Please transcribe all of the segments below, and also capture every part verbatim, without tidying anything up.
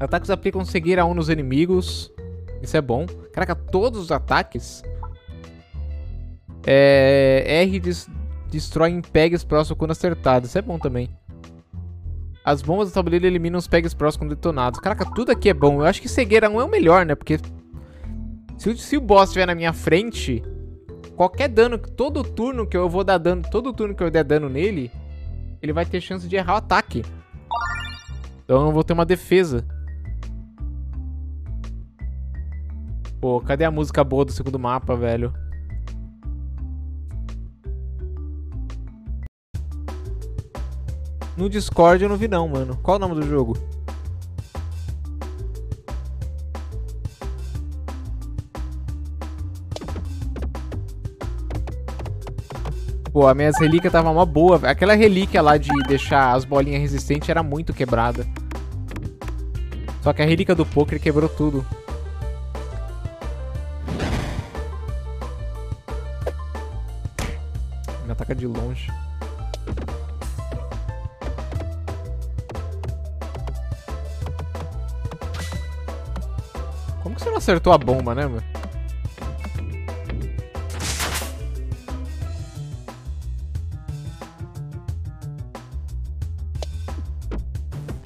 Ataques aplicam cegueira um nos inimigos. Isso é bom. Caraca, todos os ataques. É... R des... destrói em pegs próximos quando acertado. Isso é bom também. As bombas do tabuleiro eliminam os pegs próximos quando detonados. Caraca, tudo aqui é bom. Eu acho que cegueira um é o melhor, né? Porque se, se o boss estiver na minha frente, qualquer dano, todo turno que eu vou dar dano, todo turno que eu der dano nele, ele vai ter chance de errar o ataque. Então eu não vou ter uma defesa. Pô, cadê a música boa do segundo mapa, velho? No Discord eu não vi não, mano. Qual o nome do jogo? Pô, a minha relíquia tava uma boa. Aquela relíquia lá de deixar as bolinhas resistentes era muito quebrada. Só que a relíquia do poker quebrou tudo. Me ataca de longe. Como que você não acertou a bomba, né, mano?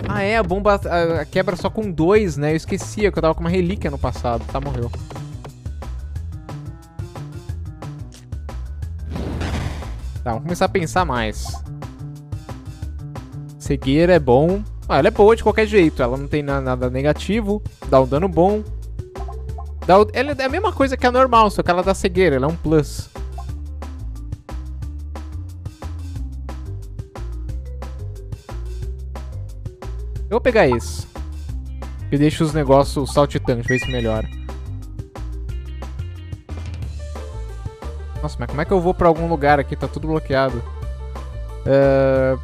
Ah, é, a bomba a, a quebra só com dois, né? Eu esquecia que eu tava com uma relíquia no passado. Tá, morreu. Tá, vamos começar a pensar mais. Cegueira é bom. Ah, ela é boa de qualquer jeito. Ela não tem na, nada negativo. Dá um dano bom. Dá o... Ela é a mesma coisa que a normal, só que ela dá cegueira. Ela é um plus. Eu vou pegar esse. E deixo os negócios saltitantes. Ver se melhora. Nossa, mas como é que eu vou pra algum lugar aqui? Tá tudo bloqueado. Uh,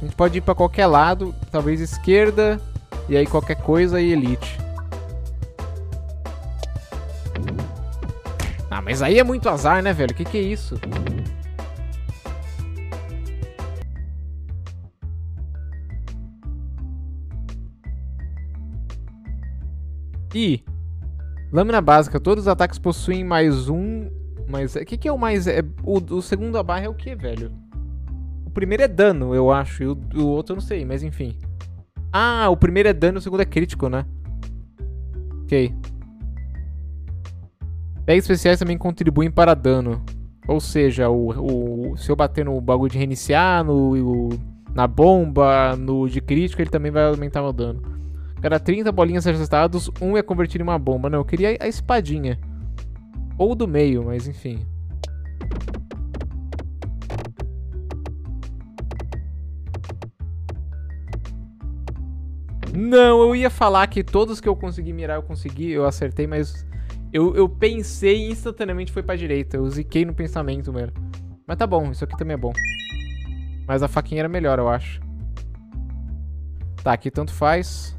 a gente pode ir pra qualquer lado. Talvez esquerda. E aí qualquer coisa e elite. Ah, mas aí é muito azar, né, velho? Que que é isso? Ih. Lâmina básica. Todos os ataques possuem mais um... Mas o que, que é o mais... É, o, o segundo a barra é o que, velho? O primeiro é dano, eu acho. E o, o outro eu não sei, mas enfim. Ah, o primeiro é dano e o segundo é crítico, né? Ok. Pegs especiais também contribuem para dano. Ou seja, o, o, se eu bater no bagulho de reiniciar, no, o, na bomba, no de crítico, ele também vai aumentar o dano. Cada trinta bolinhas ajustadas, um é convertido em uma bomba. Não, eu queria a espadinha. Ou do meio, mas enfim. Não, eu ia falar que todos que eu consegui mirar, eu consegui, eu acertei, mas eu, eu pensei e instantaneamente foi pra direita. Eu ziquei no pensamento, mano. Mas tá bom, isso aqui também é bom. Mas a faquinha era melhor, eu acho. Tá, aqui tanto faz.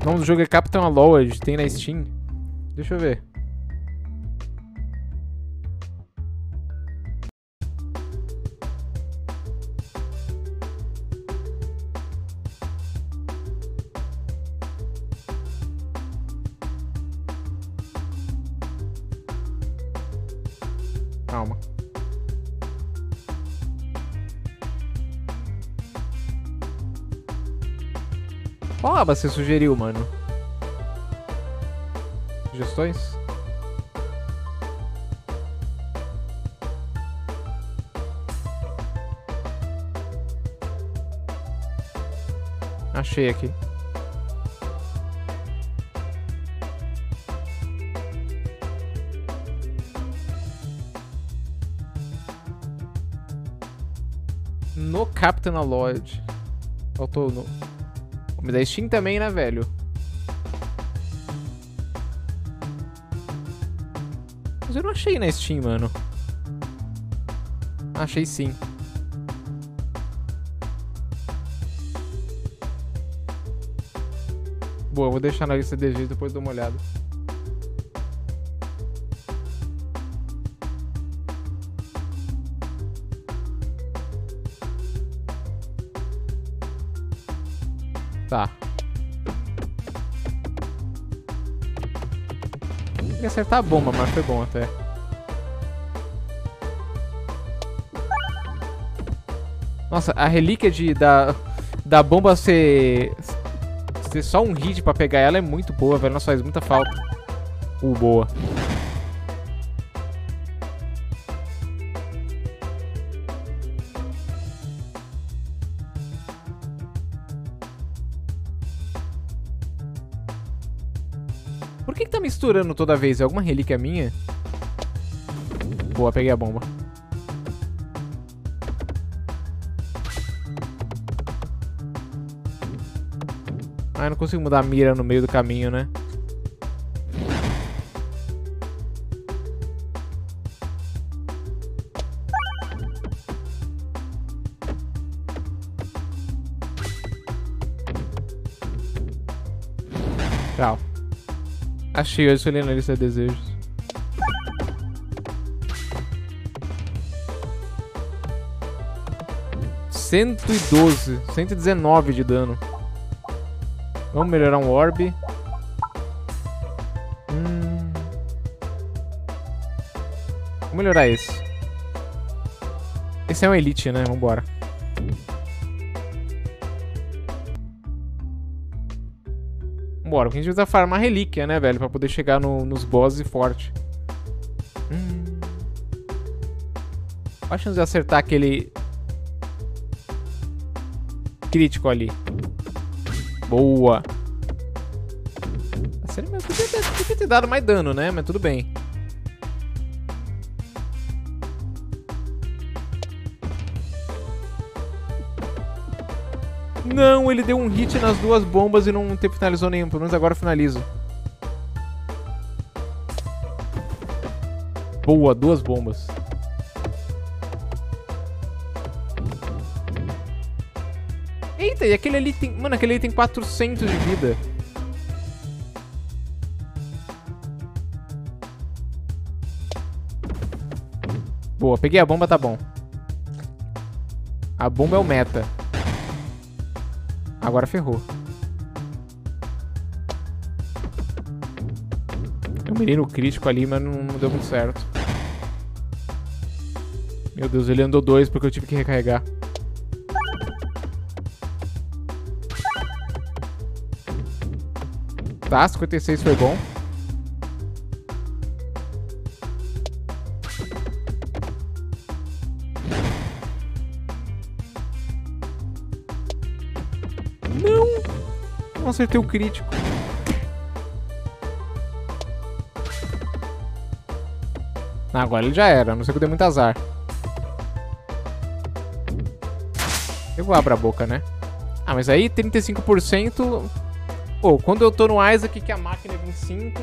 O nome do jogo é Capitão Aloyed, tem na Steam. Deixa eu ver. Calma. Qual aba você sugeriu, mano? Sugestões? Achei aqui. No Captain Lloyd. Faltou no... Mas a Steam também, né, velho? Mas eu não achei na Steam, mano. Achei sim. Boa, eu vou deixar na lista de vídeos, depois dou uma olhada. Tá. Tem que acertar a bomba, mas foi bom até. Nossa, a relíquia de, da, da bomba ser, ser só um hit pra pegar ela é muito boa, velho. Nossa, faz muita falta. Uh, boa. Por que que tá misturando toda vez? É alguma relíquia minha? Boa, peguei a bomba. Ah, não consigo mudar a mira no meio do caminho, né? Tchau. Achei, eu escolhi na lista de desejos. cento e doze, cento e dezenove de dano. Vamos melhorar um orb. Hum. Vamos melhorar esse. Esse é um elite, né? Vambora. Vambora, porque a gente precisa farmar relíquia, né, velho? Pra poder chegar no, nos bosses forte. Hum. Qual a chance de acertar aquele... crítico ali? Boa. Sério mesmo, podia ter, podia ter dado mais dano, né? Mas tudo bem. Não, ele deu um hit nas duas bombas e não te finalizou nenhum. Pelo menos agora eu finalizo. Boa, duas bombas. Eita, e aquele ali tem... Mano, aquele ali tem quatrocentos de vida. Boa, peguei a bomba, tá bom. A bomba é o meta. Agora ferrou. Eu mirei no crítico ali, mas não deu muito certo. Meu Deus, ele andou dois porque eu tive que recarregar. Tá, cinquenta e seis foi bom. Não! Não acertei o crítico. Ah, agora ele já era, a não ser que eu dei muito azar. Eu vou abrir a boca, né? Ah, mas aí trinta e cinco por cento... Pô, oh, quando eu tô no Isaac, que a máquina é vinte e cinco...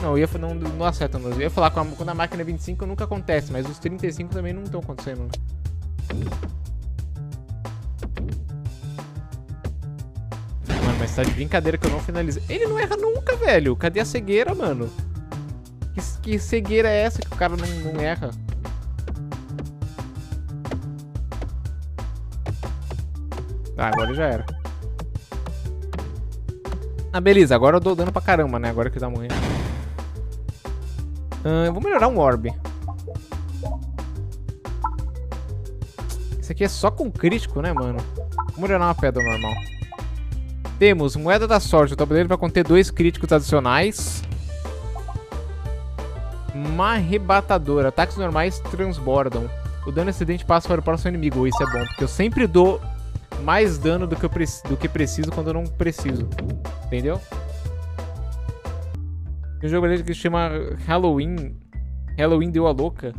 Não, eu ia não, não acerta, mas eu ia falar que quando a máquina é vinte e cinco nunca acontece, mas os trinta e cinco também não estão acontecendo. Mano, mas tá de brincadeira que eu não finalizei. Ele não erra nunca, velho. Cadê a cegueira, mano? Que, que cegueira é essa que o cara não, não erra? Ah, agora já era. Ah, beleza, agora eu dou dano pra caramba, né? Agora que tá morrendo. Ah, eu vou melhorar um orb. Isso aqui é só com crítico, né, mano? Vou melhorar uma pedra normal. Temos moeda da sorte. O tabuleiro vai conter dois críticos adicionais. Uma arrebatadora. Ataques normais transbordam. O dano excedente passa para o próximo inimigo. Isso é bom, porque eu sempre dou mais dano do que, eu pre do que preciso quando eu não preciso. Entendeu? Tem um jogo ali que se chama Halloween. Halloween deu a louca.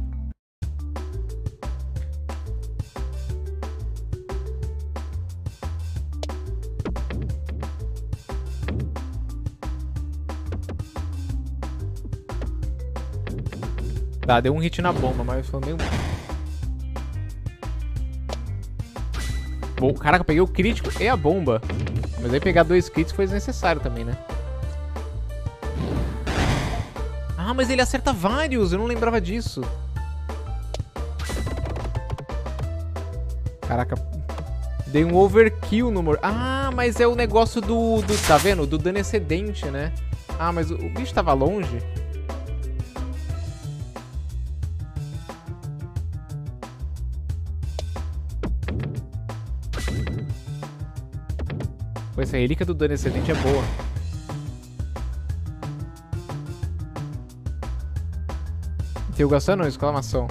Tá, deu um hit na bomba, mas foi meio... Bom, caraca, peguei o crítico e a bomba. Mas aí pegar dois kits foi desnecessário também, né? Ah, mas ele acerta vários! Eu não lembrava disso. Caraca. Dei um overkill no morcego. Ah, mas é o negócio do, do... Tá vendo? Do dano excedente, né? Ah, mas o, o bicho tava longe. Pô, essa relíquia do dano excedente é boa. Interrogação não, exclamação.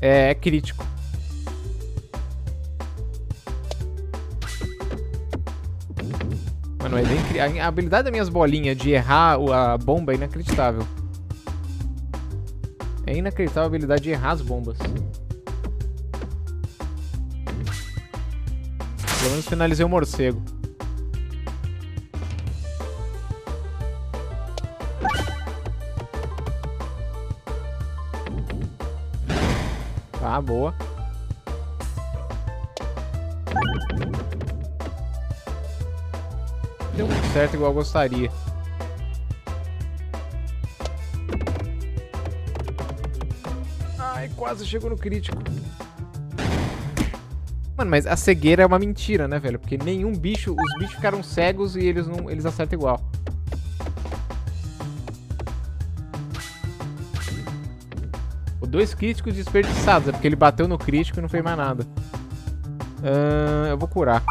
É, é crítico. Mano, é bem cri... a habilidade das minhas bolinhas de errar a bomba é inacreditável. É inacreditável a habilidade de errar as bombas. Pelo menos finalizei o morcego. Tá, boa. Deu muito certo igual eu gostaria. Ai, quase chegou no crítico. Mano, mas a cegueira é uma mentira, né, velho? Porque nenhum bicho... Os bichos ficaram cegos e eles, não, eles acertam igual. O dois críticos desperdiçados. É porque ele bateu no crítico e não fez mais nada. Uh, eu vou curar.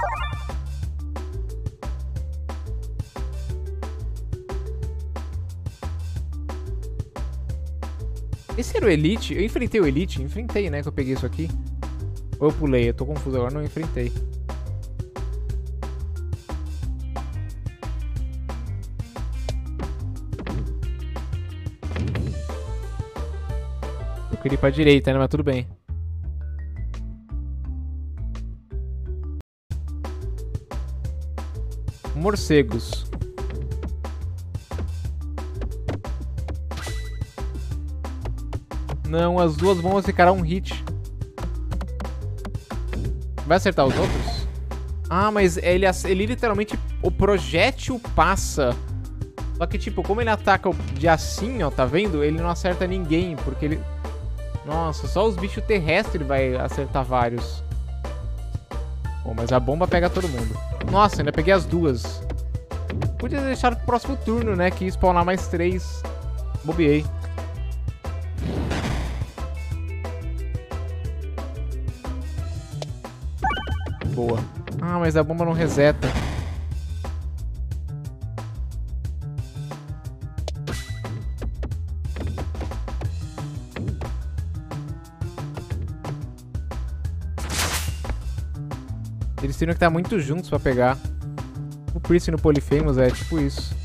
Esse era o Elite? Eu enfrentei o Elite? Enfrentei, né? Que eu peguei isso aqui. Ou eu pulei? Eu tô confuso agora, não enfrentei. Eu queria ir pra direita, né? Mas tudo bem. Morcegos. Não, as duas bombas ficarão um hit. Vai acertar os outros? Ah, mas ele, ele literalmente... O projétil passa. Só que, tipo, como ele ataca de assim, ó, tá vendo? Ele não acerta ninguém, porque ele... Nossa, só os bichos terrestres vai acertar vários. Bom, mas a bomba pega todo mundo. Nossa, ainda peguei as duas. Podia deixar pro próximo turno, né? Que ia spawnar mais três. Bobiei. Boa. Ah, mas a bomba não reseta. Eles teriam que estar muito juntos pra pegar. O Primer no Polyphemus é tipo isso.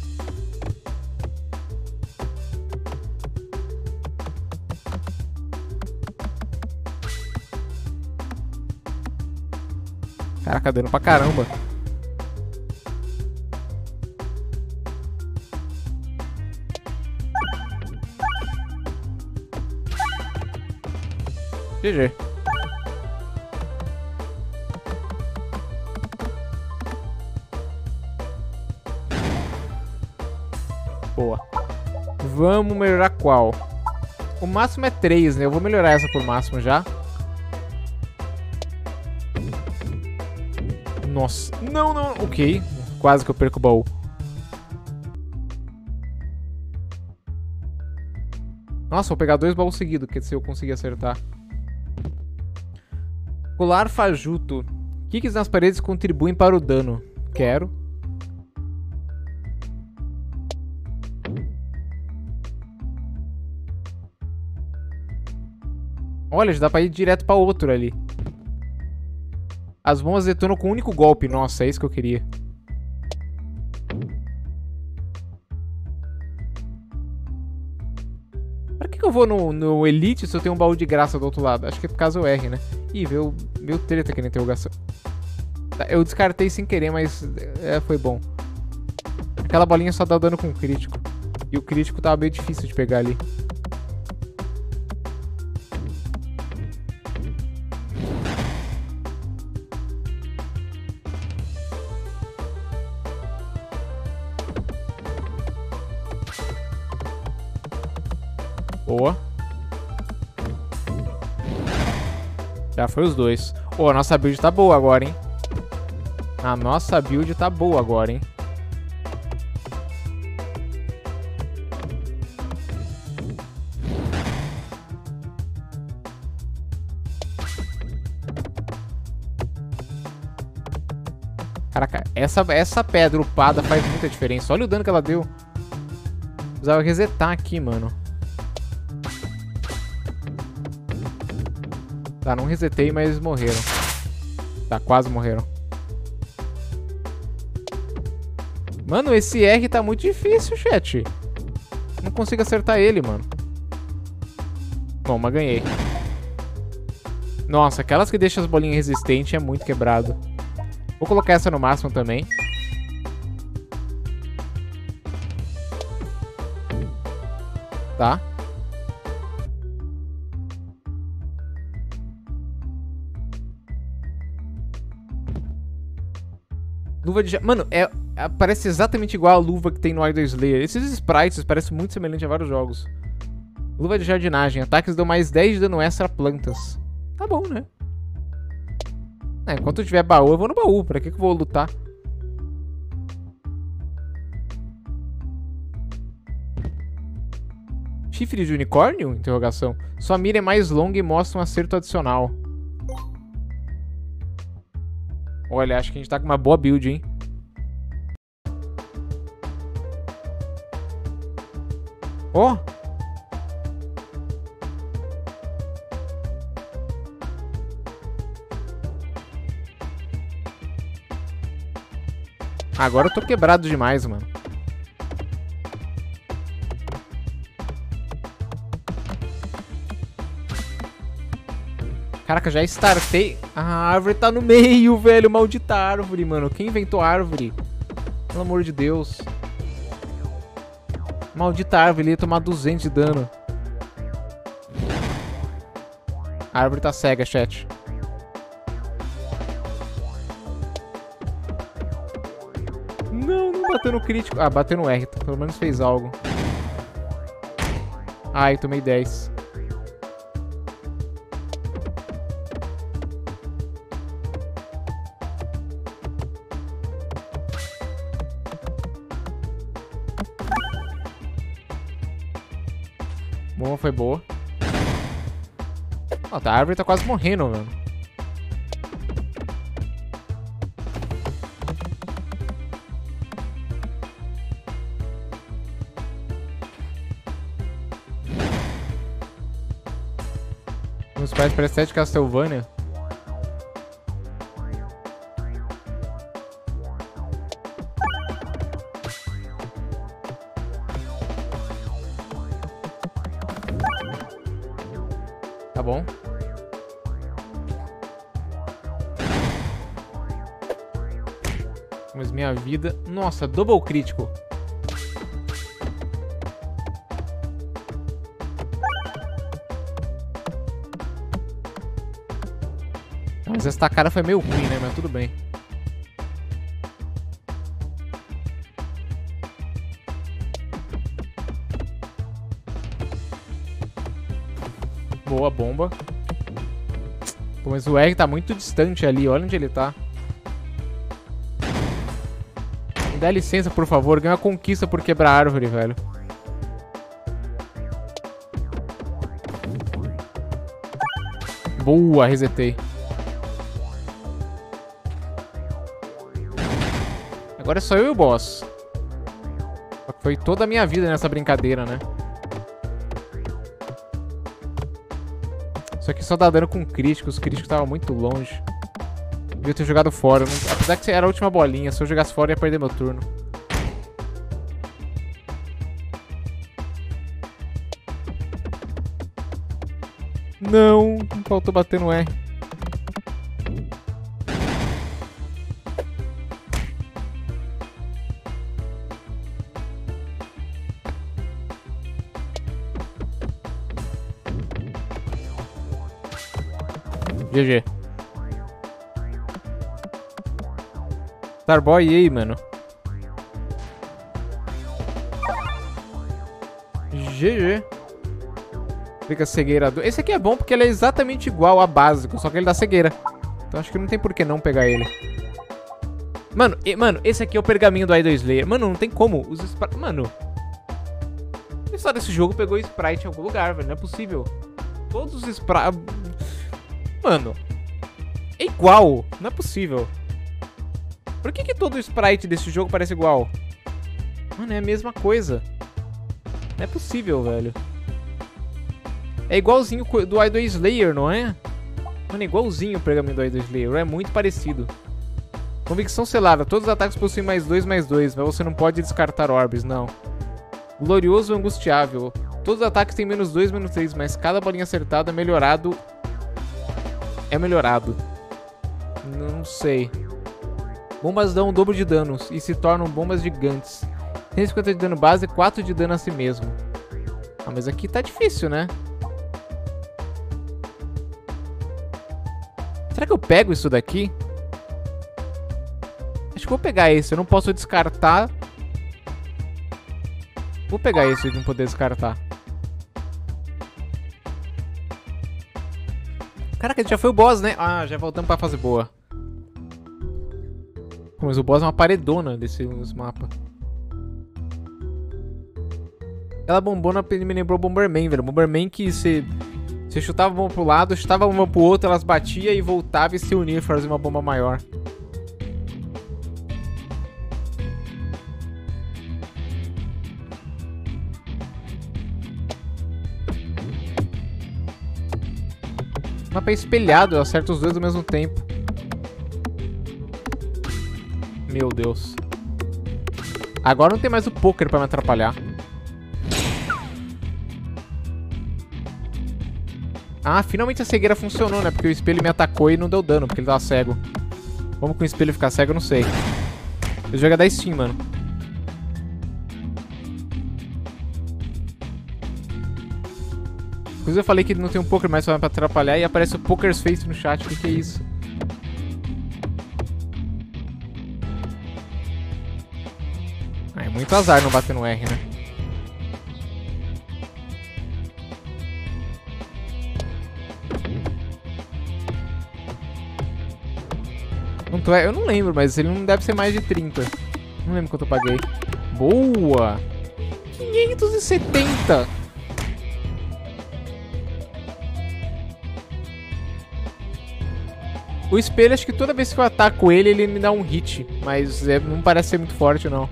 Caraca, dando pra caramba. G G. Boa. Vamos melhorar qual? O máximo é três, né? Eu vou melhorar essa por máximo já. Nossa, não, não, ok. Quase que eu perco o baú. Nossa, vou pegar dois baús seguidos, que se eu conseguir acertar. Colar fajuto. Kicks nas paredes contribuem para o dano. Quero. Olha, já dá pra ir direto pra outro ali. As bombas detonam com um único golpe. Nossa, é isso que eu queria. Pra que, que eu vou no, no Elite se eu tenho um baú de graça do outro lado? Acho que é por causa do R, né? Ih, veio, veio treta aqui na interrogação. Eu descartei sem querer, mas é, foi bom. Aquela bolinha só dá dano com o crítico. E o crítico tava meio difícil de pegar ali. Já foi os dois. Ô, oh, a nossa build tá boa agora, hein? A nossa build tá boa agora, hein? Caraca, essa, essa pedra upada faz muita diferença. Olha o dano que ela deu. Precisava resetar aqui, mano. Tá, não resetei, mas morreram. Tá, quase morreram. Mano, esse R tá muito difícil, chat. Não consigo acertar ele, mano. Bom, mas ganhei. Nossa, aquelas que deixam as bolinhas resistentes é muito quebrado. Vou colocar essa no máximo também. Tá. Luva de... Mano, é... parece exatamente igual a luva que tem no Idle Slayer. Esses sprites parecem muito semelhantes a vários jogos. Luva de jardinagem. Ataques dão mais dez de dano extra a plantas. Tá bom, né? É, enquanto eu tiver baú, eu vou no baú. Pra que que eu vou lutar? Chifre de unicórnio? Interrogação. Sua mira é mais longa e mostra um acerto adicional. Olha, acho que a gente tá com uma boa build, hein? Ó! Oh! Agora eu tô quebrado demais, mano. Caraca, já startei. A árvore tá no meio, velho. Maldita árvore, mano. Quem inventou a árvore? Pelo amor de Deus. Maldita árvore, ele ia tomar duzentos de dano. A árvore tá cega, chat. Bateu no crítico. Ah, bateu no R. Pelo menos fez algo. Ai, tomei dez. Bom, foi boa. Ó, a árvore tá quase morrendo, mano. Parece parece de Castlevania. Tá bom. Mas minha vida... Nossa, double crítico. Mas esta cara foi meio ruim, né? Mas tudo bem. Boa bomba. Pô, mas o R tá muito distante ali. Olha onde ele tá. Me dá licença, por favor. Ganha uma conquista por quebrar a árvore, velho. Boa, resetei. Agora é só eu e o boss. Só que foi toda a minha vida nessa brincadeira, né? Isso aqui só dá dano com críticos. Os críticos estavam muito longe. Devia ter jogado fora. Não... Apesar que era a última bolinha. Se eu jogasse fora, eu ia perder meu turno. Não! Faltou bater no R. G G. Starboy, e aí, mano? G G. Fica cegueira. Do... Esse aqui é bom porque ele é exatamente igual a básico, só que ele dá cegueira. Então acho que não tem por que não pegar ele. Mano, e, mano, esse aqui é o pergaminho do Idle Slayer. Mano, não tem como. Os sprites... Mano. A história desse jogo pegou sprite em algum lugar, velho. Não é possível. Todos os sprites... Mano. É igual. Não é possível. Por que que todo sprite desse jogo parece igual? Mano, é a mesma coisa. Não é possível, velho. É igualzinho do Idle Slayer, não é? Mano, é igualzinho o pergaminho do Idle Slayer. É muito parecido. Convicção selada. Todos os ataques possuem mais dois, mais dois. Mas você não pode descartar orbes, não. Glorioso angustiável. Todos os ataques têm menos dois, menos três. Mas cada bolinha acertada é melhorado. É melhorado. Não sei. Bombas dão o dobro de danos e se tornam bombas gigantes. cento e cinquenta de dano base e quatro de dano a si mesmo. Ah, mas aqui tá difícil, né? Será que eu pego isso daqui? Acho que vou pegar esse. Eu não posso descartar. Vou pegar esse e não poder descartar. Caraca, já foi o boss, né? Ah, já voltamos pra fase boa. Mas o boss é uma paredona desse mapa. Aquela bombona me lembrou Bomberman, velho. Bomberman que você chutava uma pro lado, chutava uma pro outro, elas batiam e voltavam e se uniam e faziam uma bomba maior. O mapa é espelhado, eu acerto os dois ao mesmo tempo. Meu Deus. Agora não tem mais o poker pra me atrapalhar. Ah, finalmente a cegueira funcionou, né? Porque o espelho me atacou e não deu dano, porque ele tava cego. Como que o espelho ficar cego, eu não sei. Eu jogo da Steam, mano. Inclusive eu falei que não tem um poker mais pra atrapalhar e aparece o Poker's Face no chat. O que que é isso? Ah, é muito azar não bater no R, né? Eu não lembro, mas ele não deve ser mais de trinta. Não lembro quanto eu paguei. Boa! quinhentos e setenta! O espelho, acho que toda vez que eu ataco ele, ele me dá um hit. Mas é, não parece ser muito forte, não.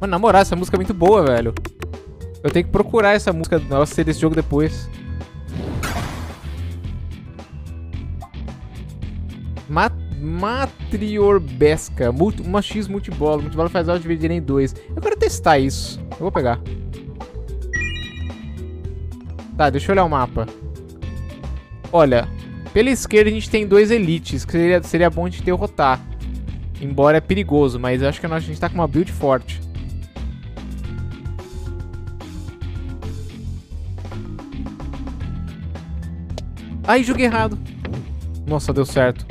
Mano, na moral, essa música é muito boa, velho. Eu tenho que procurar essa música do nosso desse jogo depois. Mat Matriorbesca. Multi uma X multibola. Multibola faz elas dividirem em dois. Eu quero testar isso. Eu vou pegar. Tá, deixa eu olhar o mapa. Olha, pela esquerda a gente tem dois elites, que seria, seria bom a gente derrotar. Embora é perigoso, mas eu acho que a gente tá com uma build forte. Ai, joguei errado. Nossa, deu certo.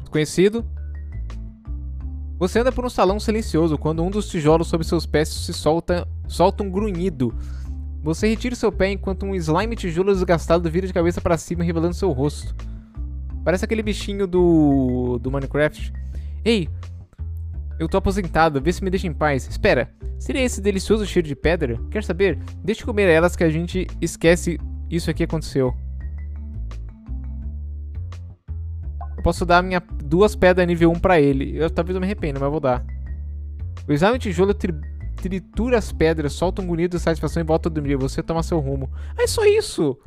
Desconhecido. Você anda por um salão silencioso quando um dos tijolos sob seus pés se solta, solta um grunhido. Você retira seu pé enquanto um slime tijolo desgastado vira de cabeça para cima, revelando seu rosto. Parece aquele bichinho do, do Minecraft. Ei, eu tô aposentado, vê se me deixa em paz. Espera. Seria esse delicioso cheiro de pedra? Quer saber? Deixa eu comer elas que a gente esquece isso aqui aconteceu. Eu posso dar minha duas pedras nível um pra ele. Eu talvez eu me arrependa, mas eu vou dar. O exame de tijolo tri tritura as pedras, solta um grunhido de satisfação e volta a dormir. Você toma seu rumo. Ah, é só isso!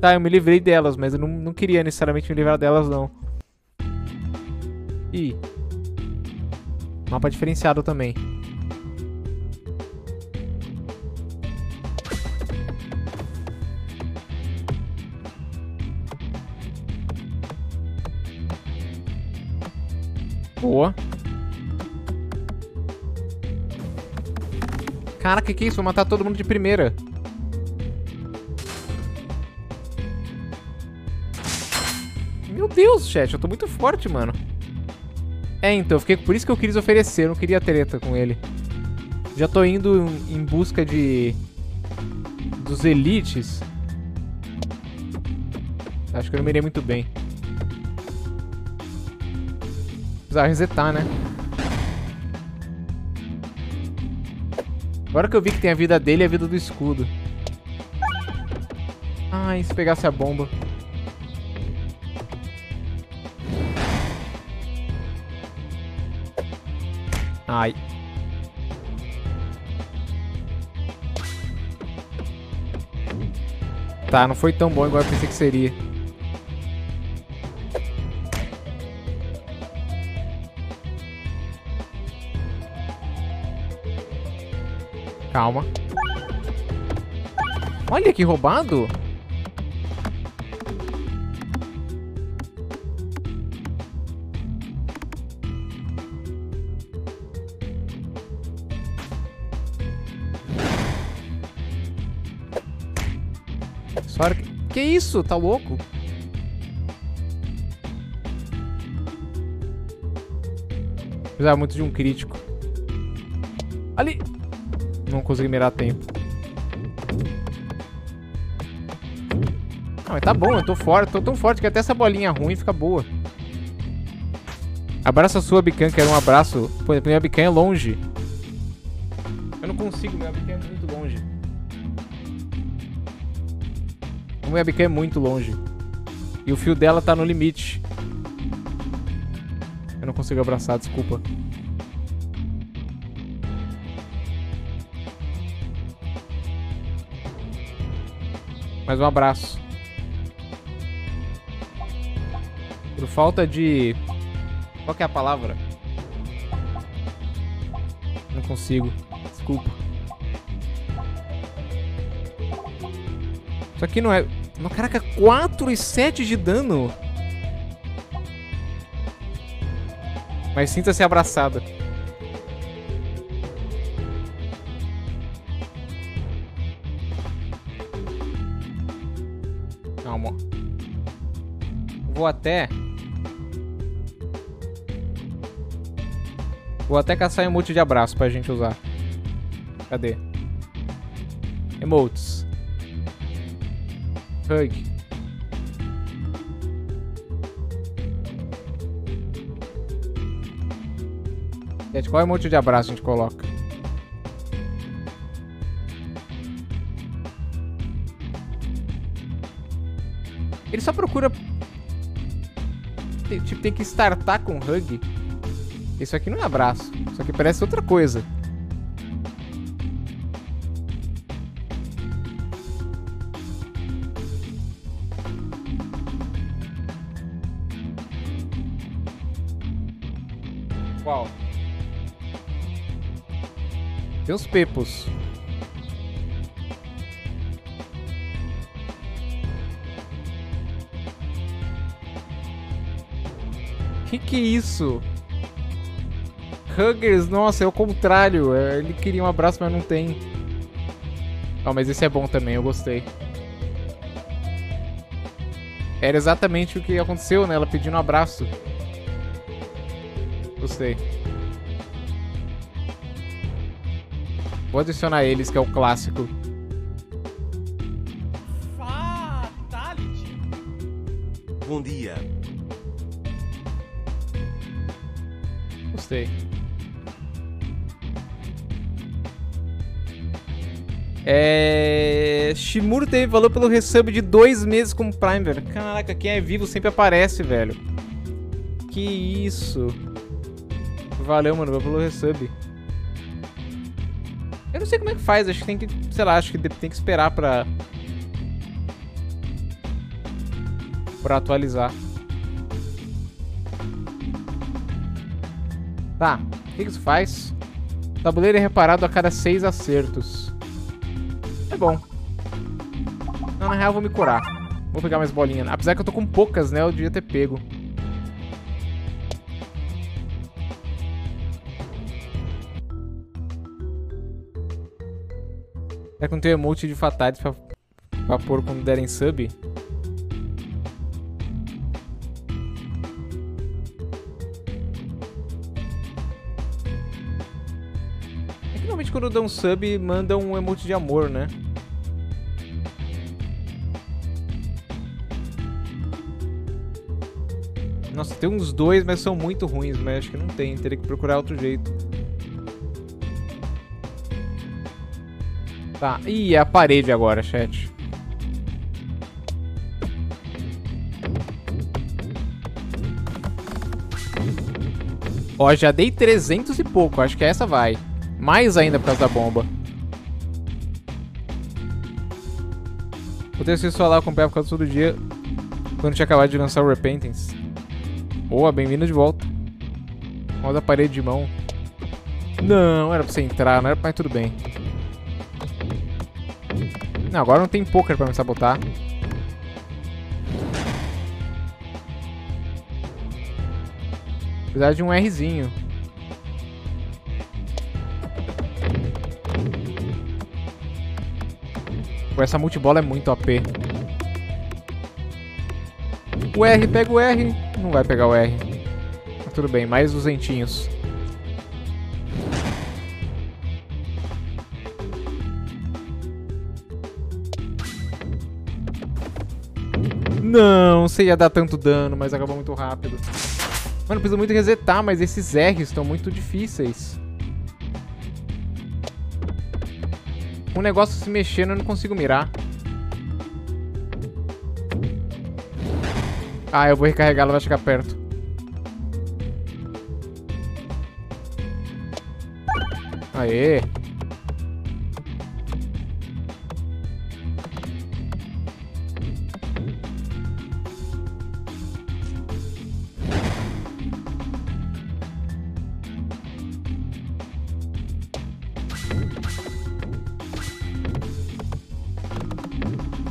Tá, eu me livrei delas, mas eu não, não queria necessariamente me livrar delas, não. Ih. Mapa diferenciado também. Boa. Caraca, que que é isso? Vou matar todo mundo de primeira. Deus, chat, eu tô muito forte, mano. É, então, eu fiquei por isso que eu quis oferecer, eu não queria treta com ele. Já tô indo em busca de... dos elites. Acho que eu não me irei muito bem. Precisava resetar, né? Agora que eu vi que tem a vida dele e a vida do escudo. Ai, se pegasse a bomba. Ai. Tá, não foi tão bom igual eu pensei que seria. Calma. Olha que roubado. Que isso? Tá louco? Precisava muito de um crítico. Ali! Não consegui mirar a tempo. Ah, mas tá bom, eu tô forte. Tô tão forte que até essa bolinha ruim fica boa. Abraça a sua bican, quero um abraço. Pô, minha bican é longe. Eu não consigo, minha bican é muito longe. A minha bican é muito longe. E o fio dela tá no limite. Eu não consigo abraçar, desculpa. Mais um abraço. Por falta de... Qual que é a palavra? Não consigo. Desculpa. Isso aqui não é... Caraca, quatro e sete de dano. Mas sinta-se abraçada. Calma. Vou até... Vou até caçar emote de abraço pra gente usar. Cadê? Emotes. Hug. Gente, qual emote de abraço a gente coloca? Ele só procura... Tem, tipo, tem que startar com hug. Isso aqui não é abraço. Isso aqui parece outra coisa. Qual? Tem os pepos. Que que é isso? Huggers, nossa, é o contrário. Ele queria um abraço, mas não tem. Ah, oh, mas esse é bom também, eu gostei. Era exatamente o que aconteceu, né? Ela pedindo um abraço. Gostei. Vou adicionar eles, que é o clássico. Fatality. Bom dia. Gostei. É... Shimuro teve valor pelo resub de dois meses com o Primer. Caraca, quem é vivo sempre aparece, velho. Que isso. Valeu, mano, valeu pelo resub. Eu não sei como é que faz, acho que tem que... Sei lá, acho que tem que esperar pra... Pra atualizar. Tá, o que isso faz? O tabuleiro é reparado a cada seis acertos. É bom. Não, na real eu vou me curar. Vou pegar mais bolinhas. Apesar que eu tô com poucas, né? Eu devia ter pego. Será que não tem emote de fatalities pra, pra pôr quando derem sub? Normalmente quando dão um sub, mandam um emote de amor, né? Nossa, tem uns dois, mas são muito ruins, mas acho que não tem, teria que procurar outro jeito. Tá, ih, é a parede agora, chat. Ó, já dei trezentos e pouco, acho que essa vai. Mais ainda por causa da bomba. Vou ter que falar com o Pé por causa todo dia, quando tinha acabado de lançar o Repentance. Boa, bem-vindo de volta. Roda a parede de mão. Não, era pra você entrar, não era pra... Mas tudo bem. Não, agora não tem poker pra me sabotar. Precisava de um Rzinho. Pô, essa multibola é muito O P. O R, pega o R. Não vai pegar o R. Mas tudo bem, mais duzentinhos. Não, sei ia dar tanto dano, mas acabou muito rápido. Mano, preciso muito resetar, mas esses R's estão muito difíceis. Um negócio se mexendo, eu não consigo mirar. Ah, eu vou recarregar, ela vai chegar perto. Aê!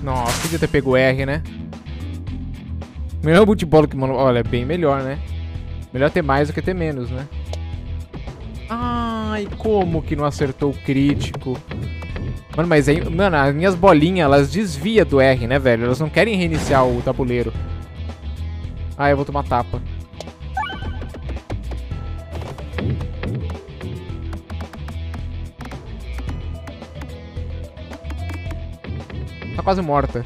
Nossa, podia ter pego R, né? Melhor bootball que... Olha, é bem melhor, né? Melhor ter mais do que ter menos, né? Ai, como que não acertou o crítico? Mano, mas aí... Mano, as minhas bolinhas, elas desviam do R, né, velho? Elas não querem reiniciar o tabuleiro. Ah, eu vou tomar tapa. Tá quase morta.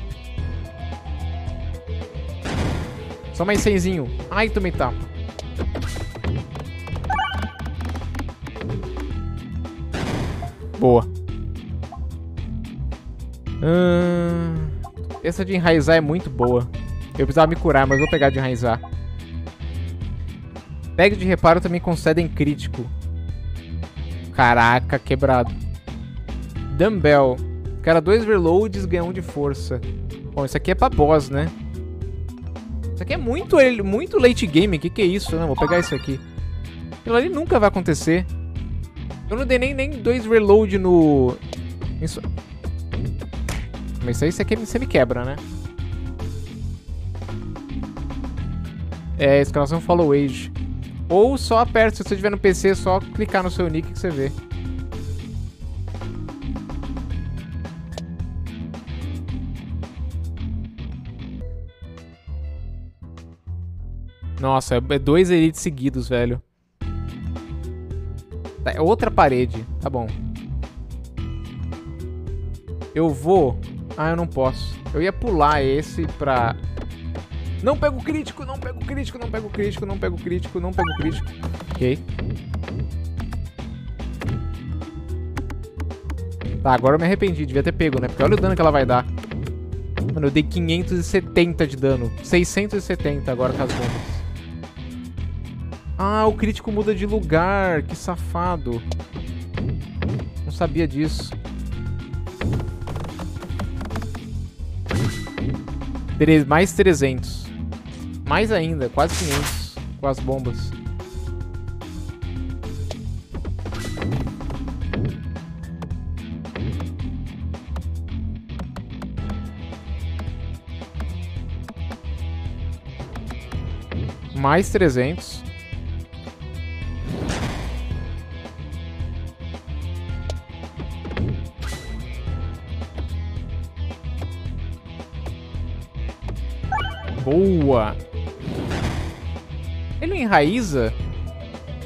Só mais cenzinho. Ai, tomei tapa. Boa. Hum... Essa de enraizar é muito boa. Eu precisava me curar, mas vou pegar de enraizar. Tag de reparo também concedem crítico. Caraca, quebrado. Dumbbell. Cara, dois reloads ganha um de força. Bom, isso aqui é pra boss, né? Isso aqui é muito, muito late game. Que que é isso? Não, vou pegar isso aqui. Aquilo ali nunca vai acontecer. Eu não dei nem, nem dois reload no... Isso... Mas isso aí, isso aqui você me quebra, né? É, escalação follow age. Ou só aperta, se você tiver no P C, só clicar no seu nick que você vê. Nossa, é dois elites seguidos, velho. Tá, é outra parede. Tá bom. Eu vou... Ah, eu não posso. Eu ia pular esse pra... Não pego o crítico, não pego o crítico, não pego o crítico, não pego o crítico, não pego o crítico. Ok. Tá, agora eu me arrependi. Devia ter pego, né? Porque olha o dano que ela vai dar. Mano, eu dei quinhentos e setenta de dano. seiscentos e setenta agora com as bombas. Ah, o crítico muda de lugar. Que safado. Não sabia disso. Mais trezentos. Mais ainda. Quase quinhentos. Com as bombas. Mais trezentos. Boa! Ele enraiza?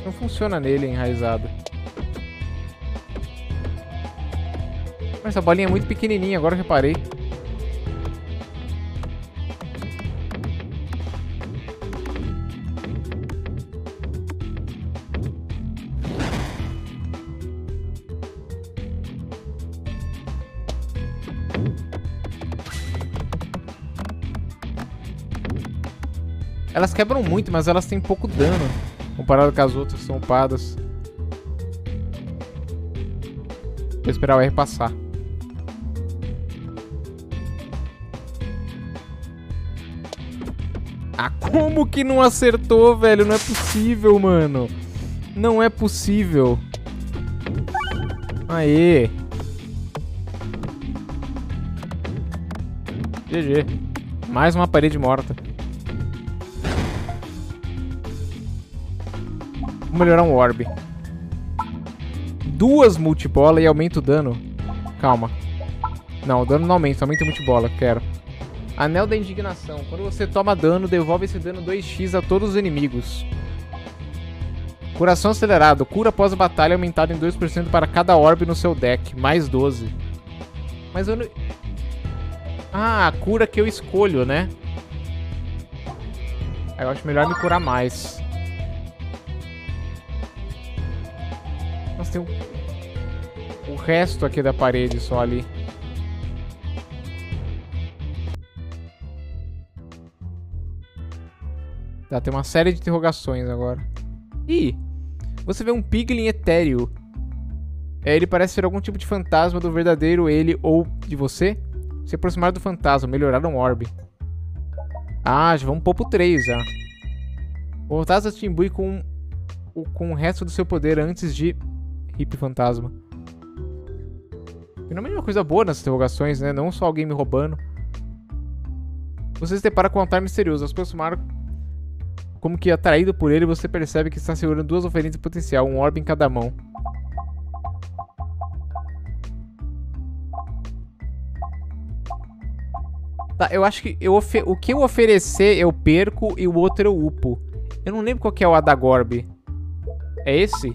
Não funciona nele enraizado. Mas essa bolinha é muito pequenininha, agora eu reparei. Elas quebram muito, mas elas têm pouco dano comparado com as outras que são upadas. Vou esperar o R passar. Ah, como que não acertou, velho? Não é possível, mano. Não é possível. Aê. G G. Mais uma parede morta. Vou melhorar um orbe. Duas multibola e aumenta o dano. Calma. Não, o dano não aumenta, aumenta a multibola, quero. Anel da indignação. Quando você toma dano, devolve esse dano dois vezes a todos os inimigos. Coração acelerado. Cura após a batalha aumentada em dois por cento para cada orbe no seu deck. Mais doze. Mas eu não... Ah, a cura que eu escolho, né? Eu acho melhor me curar mais. Nossa, tem o, o resto aqui da parede só ali. Tá, tem uma série de interrogações agora. Ih, você vê um Piglin etéreo. É, ele parece ser algum tipo de fantasma do verdadeiro ele ou de você. Se aproximar do fantasma, melhorar um orbe. Ah, já vamos pôr pro três já. Voltar a Timbui com, com o resto do seu poder antes de... Hip fantasma. Finalmente uma coisa boa nessas interrogações, né? Não só alguém me roubando. Você se depara com um altar misterioso. Ao se aproximar, como que atraído por ele, você percebe que está segurando duas oferendas de potencial, um orbe em cada mão. Tá, eu acho que eu ofe o que eu oferecer eu perco e o outro eu upo. Eu não lembro qual que é o Adagorbi. É esse?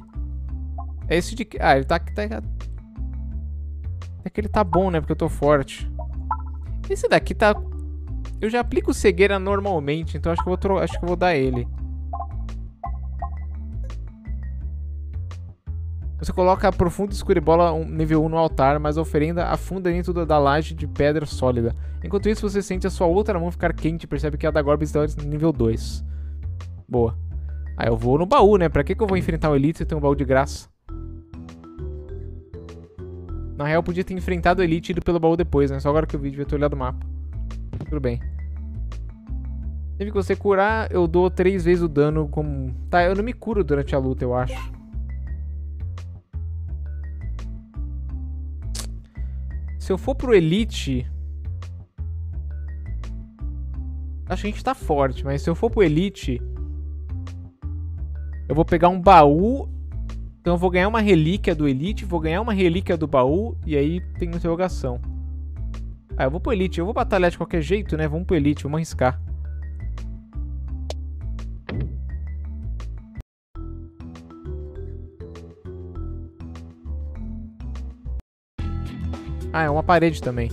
É esse de... Ah, ele tá... tá... É que ele tá bom, né? Porque eu tô forte. Esse daqui tá... Eu já aplico cegueira normalmente, então acho que eu vou, tro... acho que eu vou dar ele. Você coloca a profunda escuribola nível um no altar, mas a oferenda afunda dentro da laje de pedra sólida. Enquanto isso, você sente a sua outra mão ficar quente e percebe que a Adagorbi está no nível dois. Boa. Ah, eu vou no baú, né? Pra que que eu vou enfrentar o Elite se tem um baú de graça? Na real, eu podia ter enfrentado o Elite e ido pelo baú depois, né? Só agora que eu vi, devia ter olhado o mapa. Tudo bem. Sempre que você curar, eu dou três vezes o dano como... Tá, eu não me curo durante a luta, eu acho. Se eu for pro Elite... Acho que a gente tá forte, mas se eu for pro Elite... Eu vou pegar um baú... Então eu vou ganhar uma relíquia do Elite, vou ganhar uma relíquia do baú, e aí tem interrogação. Ah, eu vou pro Elite, eu vou batalhar de qualquer jeito, né? Vamos pro Elite, vamos arriscar. Ah, é uma parede também.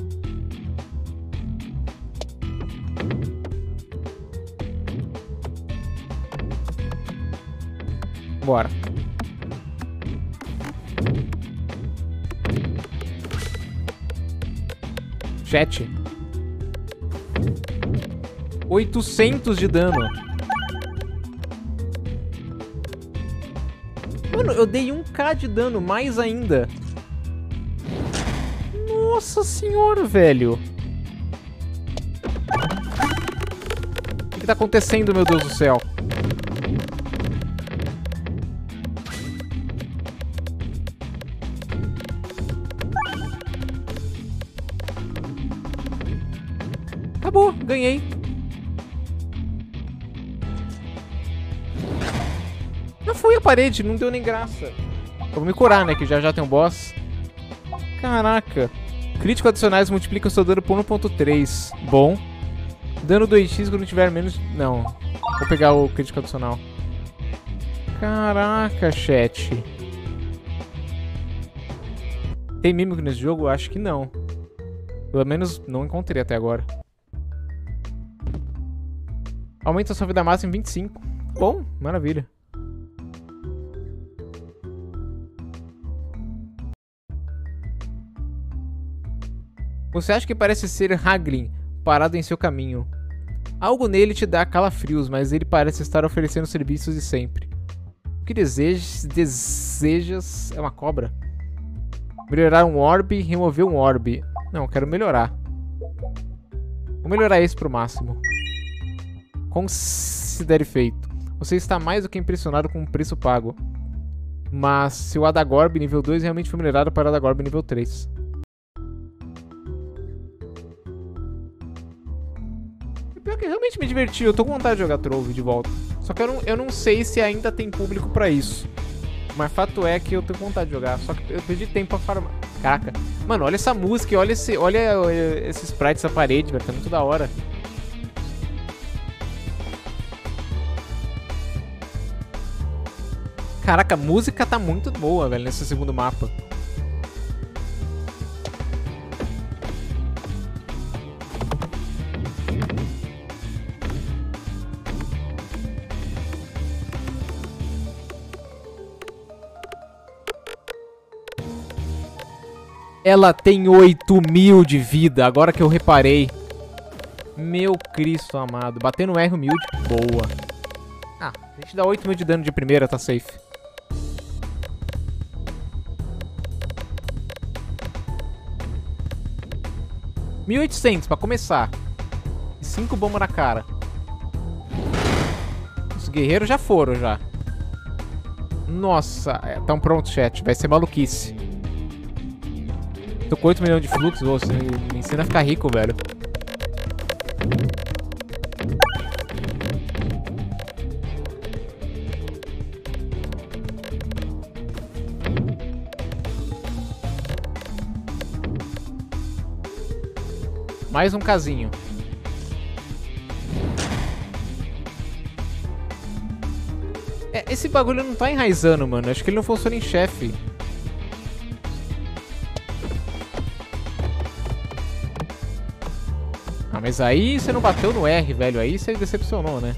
Bora. Chat. oitocentos de dano. Mano, eu dei um K de dano, mais ainda. Nossa senhora, velho. O que que tá acontecendo, meu Deus do céu? Acabou, ganhei. Não foi a parede, não deu nem graça. Eu vou me curar, né, que já já tem um boss. Caraca. Crítico adicionais multiplica o seu dano por um ponto três. Bom. Dano dois vezes quando tiver menos... Não. Vou pegar o crítico adicional. Caraca, chat. Tem mímico nesse jogo? Acho que não. Pelo menos não encontrei até agora. Aumenta a sua vida máxima em vinte e cinco. Bom, maravilha. Você acha que parece ser Haglin, parado em seu caminho. Algo nele te dá calafrios, mas ele parece estar oferecendo serviços de sempre. O que desejas, desejas é uma cobra. Melhorar um orbe, remover um orbe. Não, quero melhorar. Vou melhorar esse pro máximo. Considere feito. Você está mais do que impressionado com o preço pago. Mas se o Adagorbi nível dois realmente foi melhorado para o Adagorbi nível três. Pior que realmente me diverti, eu tô com vontade de jogar Trove de volta. Só que eu não, eu não sei se ainda tem público pra isso. Mas fato é que eu tenho vontade de jogar. Só que eu perdi tempo pra farmar. Caraca. Mano, olha essa música, olha esse, olha esse sprite, essa parede, velho. Tá muito da hora. Caraca, a música tá muito boa, velho, nesse segundo mapa. Ela tem oito mil de vida, agora que eu reparei. Meu Cristo amado. Bater no R humilde, boa. Ah, a gente dá oito mil de dano de primeira, tá safe. mil e oitocentos pra começar. E cinco bombas na cara. Os guerreiros já foram, já. Nossa, é, tão pronto, chat. Vai ser maluquice. Tô com oito milhões de fluxos, você me ensina a ficar rico, velho. Mais um casinho. É, esse bagulho não tá enraizando, mano. Acho que ele não funciona em chefe. Mas aí você não bateu no R, velho. Aí você decepcionou, né?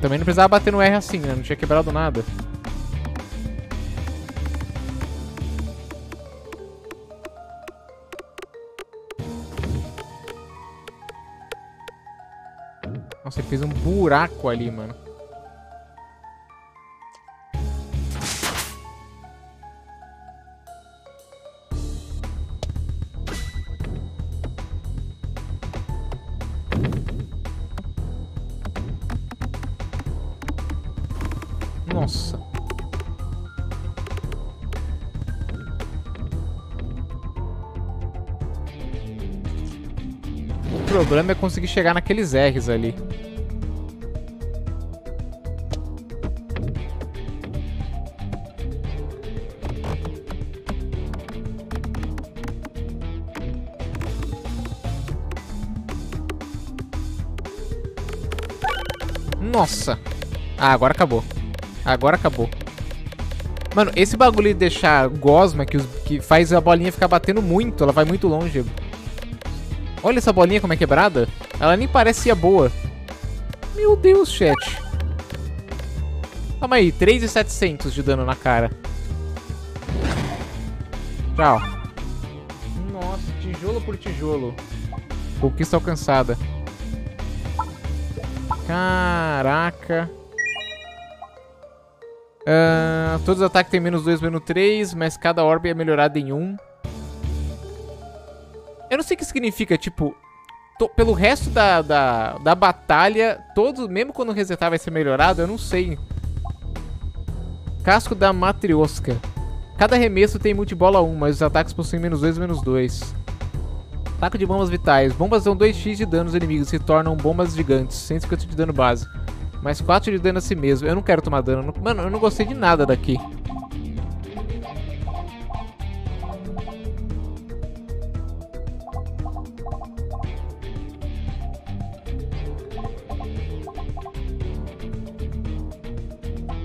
Também não precisava bater no R assim, né? Não tinha quebrado nada. Nossa, ele fez um buraco ali, mano. Nossa. O problema é conseguir chegar naqueles R's ali. Nossa. Ah, agora acabou. Agora acabou. Mano, esse bagulho de deixar gosma que, os, que faz a bolinha ficar batendo muito. Ela vai muito longe. Olha essa bolinha como é quebrada. Ela nem parecia boa. Meu Deus, chat. Calma aí, três mil e setecentos de dano na cara. Tchau. Nossa, tijolo por tijolo. Conquista alcançada. Caraca. Uh, todos os ataques têm menos dois, menos três, mas cada orbe é melhorada em um. Eu não sei o que significa, tipo, to, pelo resto da, da, da batalha, todos, mesmo quando resetar vai ser melhorado, eu não sei. Casco da Matrioska. Cada arremesso tem multibola um, mas os ataques possuem menos dois, menos dois. Ataque de bombas vitais. Bombas dão dois x de dano aos inimigos, se tornam bombas gigantes, cento e cinquenta de dano base. Mais quatro de dano a si mesmo. Eu não quero tomar dano. Mano, eu não gostei de nada daqui.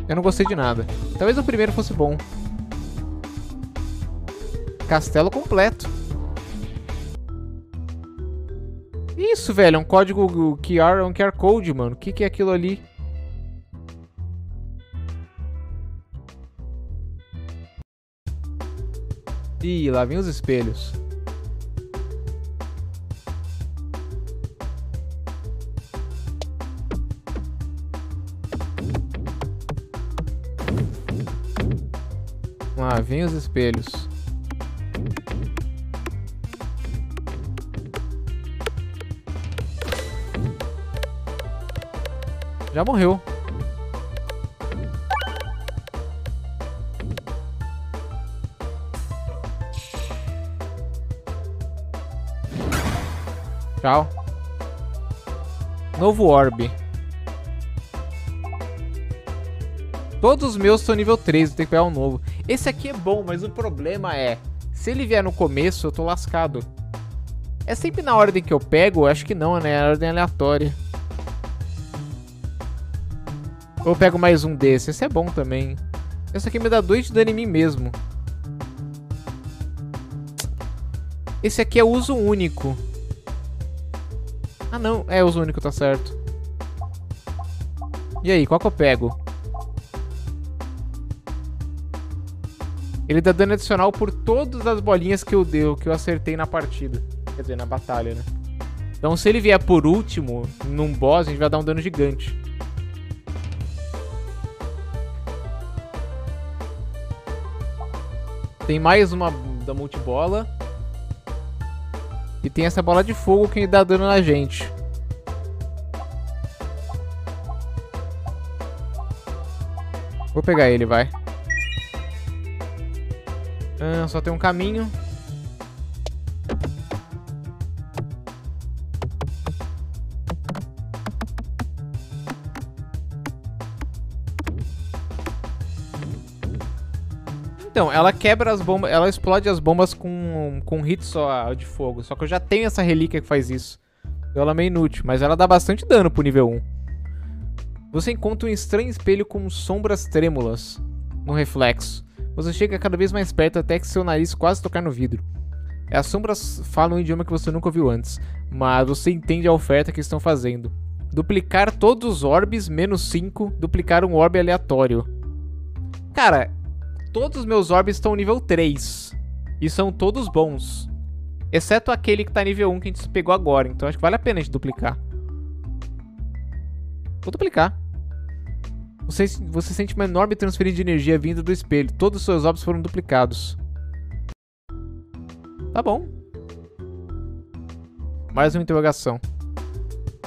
Eu não gostei de nada. Talvez o primeiro fosse bom. Castelo completo. Isso, velho. É um código Q R, um Q R Code, mano. O que, que é aquilo ali? Ih, lá vem os espelhos. Lá vem os espelhos. Já morreu. Tchau. Novo orbe. Todos os meus são nível três, eu tenho que pegar um novo. Esse aqui é bom, mas o problema é, se ele vier no começo, eu tô lascado. É sempre na ordem que eu pego? Acho que não, né? É a ordem aleatória. Ou eu pego mais um desse. Esse é bom também. Esse aqui me dá dois de dano em mim mesmo. Esse aqui é uso único. Ah, não. É uso único, tá certo. E aí, qual que eu pego? Ele dá dano adicional por todas as bolinhas que eu deu, que eu acertei na partida. Quer dizer, na batalha, né? Então, se ele vier por último, num boss, a gente vai dar um dano gigante. Tem mais uma da multibola. E tem essa bola de fogo que dá dano na gente. Vou pegar ele, vai. Ah, só tem um caminho. Então, ela quebra as bombas, ela explode as bombas com, com um hit só de fogo. Só que eu já tenho essa relíquia que faz isso. Então ela é meio inútil, mas ela dá bastante dano pro nível um. Você encontra um estranho espelho com sombras trêmulas no reflexo. Você chega cada vez mais perto até que seu nariz quase tocar no vidro. As sombras falam um idioma que você nunca ouviu antes, mas você entende a oferta que estão fazendo. Duplicar todos os orbes, menos cinco, duplicar um orbe aleatório. Cara, todos os meus orbes estão nível três, e são todos bons. Exceto aquele que tá nível um que a gente pegou agora, então acho que vale a pena a gente duplicar. Vou duplicar. Você, você sente uma enorme transferência de energia vinda do espelho. Todos os seus orbes foram duplicados. Tá bom. Mais uma interrogação.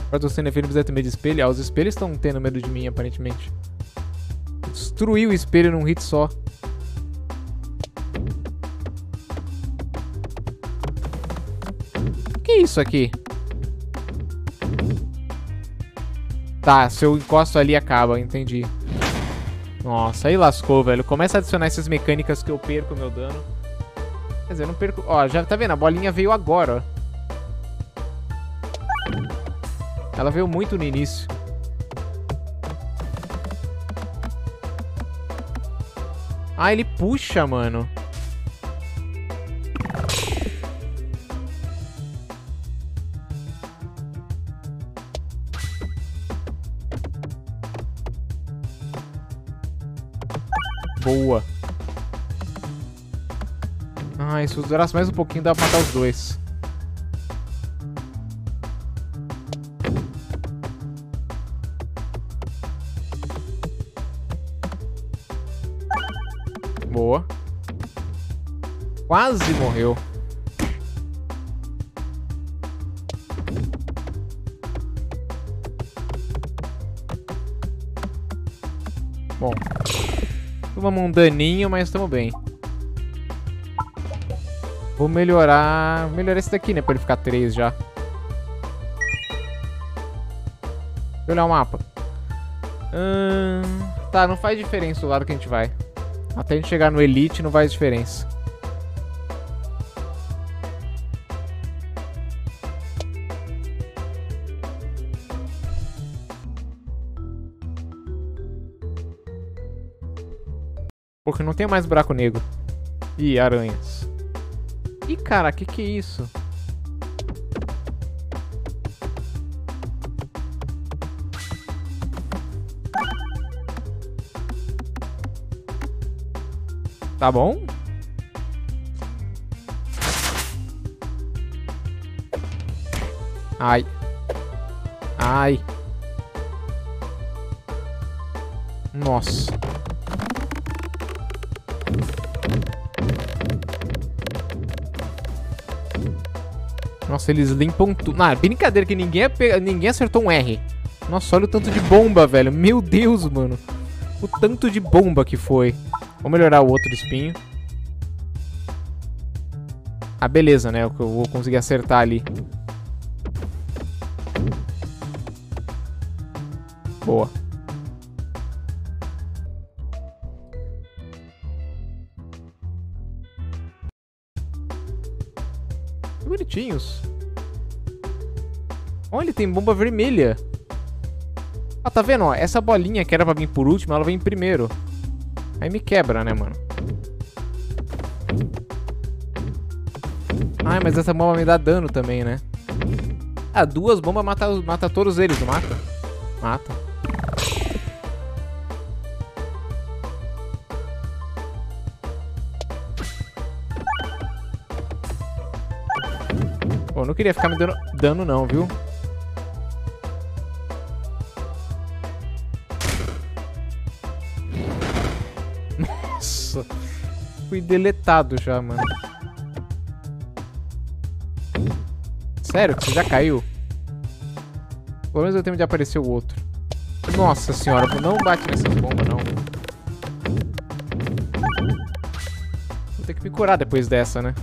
Para você não precisa ter medo de espelho. Ah, os espelhos estão tendo medo de mim, aparentemente. Destruir o espelho num hit só. O que é isso aqui? Tá, se eu encosto ali, acaba. Entendi. Nossa, aí lascou, velho. Começa a adicionar essas mecânicas que eu perco meu dano. Quer dizer, eu não perco... Ó, já tá vendo? A bolinha veio agora, ó. Ela veio muito no início. Ah, ele puxa, mano. Boa. Ai, se eu durasse mais um pouquinho, dá pra matar os dois. Boa. Quase morreu. Bom. Tomamos um daninho, mas estamos bem. Vou melhorar... Vou melhorar esse daqui, né? Pra ele ficar três já. Deixa eu olhar o mapa. Hum... Tá, não faz diferença o lado que a gente vai. Até a gente chegar no Elite não faz diferença. Porque não tem mais buraco negro. Ih, aranhas. Ih, cara, que que é isso? Tá bom? Ai. Ai. Nossa. Nossa, eles limpam tudo. Ah, brincadeira que ninguém, ape... ninguém acertou um R. Nossa, olha o tanto de bomba, velho. Meu Deus, mano. O tanto de bomba que foi. Vou melhorar o outro espinho. Ah, beleza, né? Eu vou conseguir acertar ali. Boa. Que bonitinhos. Olha, tem bomba vermelha. Ah, tá vendo? Ó, essa bolinha que era pra vir por último, ela vem primeiro. Aí me quebra, né, mano? Ai, mas essa bomba me dá dano também, né? Ah, duas bombas mata, mata todos eles, não mata? Mata. Eu não queria ficar me dando dano não, viu? Nossa. Fui deletado já, mano. Sério? Você já caiu? Pelo menos eu tenho de aparecer o outro. Nossa senhora, não bate nessas bombas, não. Vou ter que me curar depois dessa, né?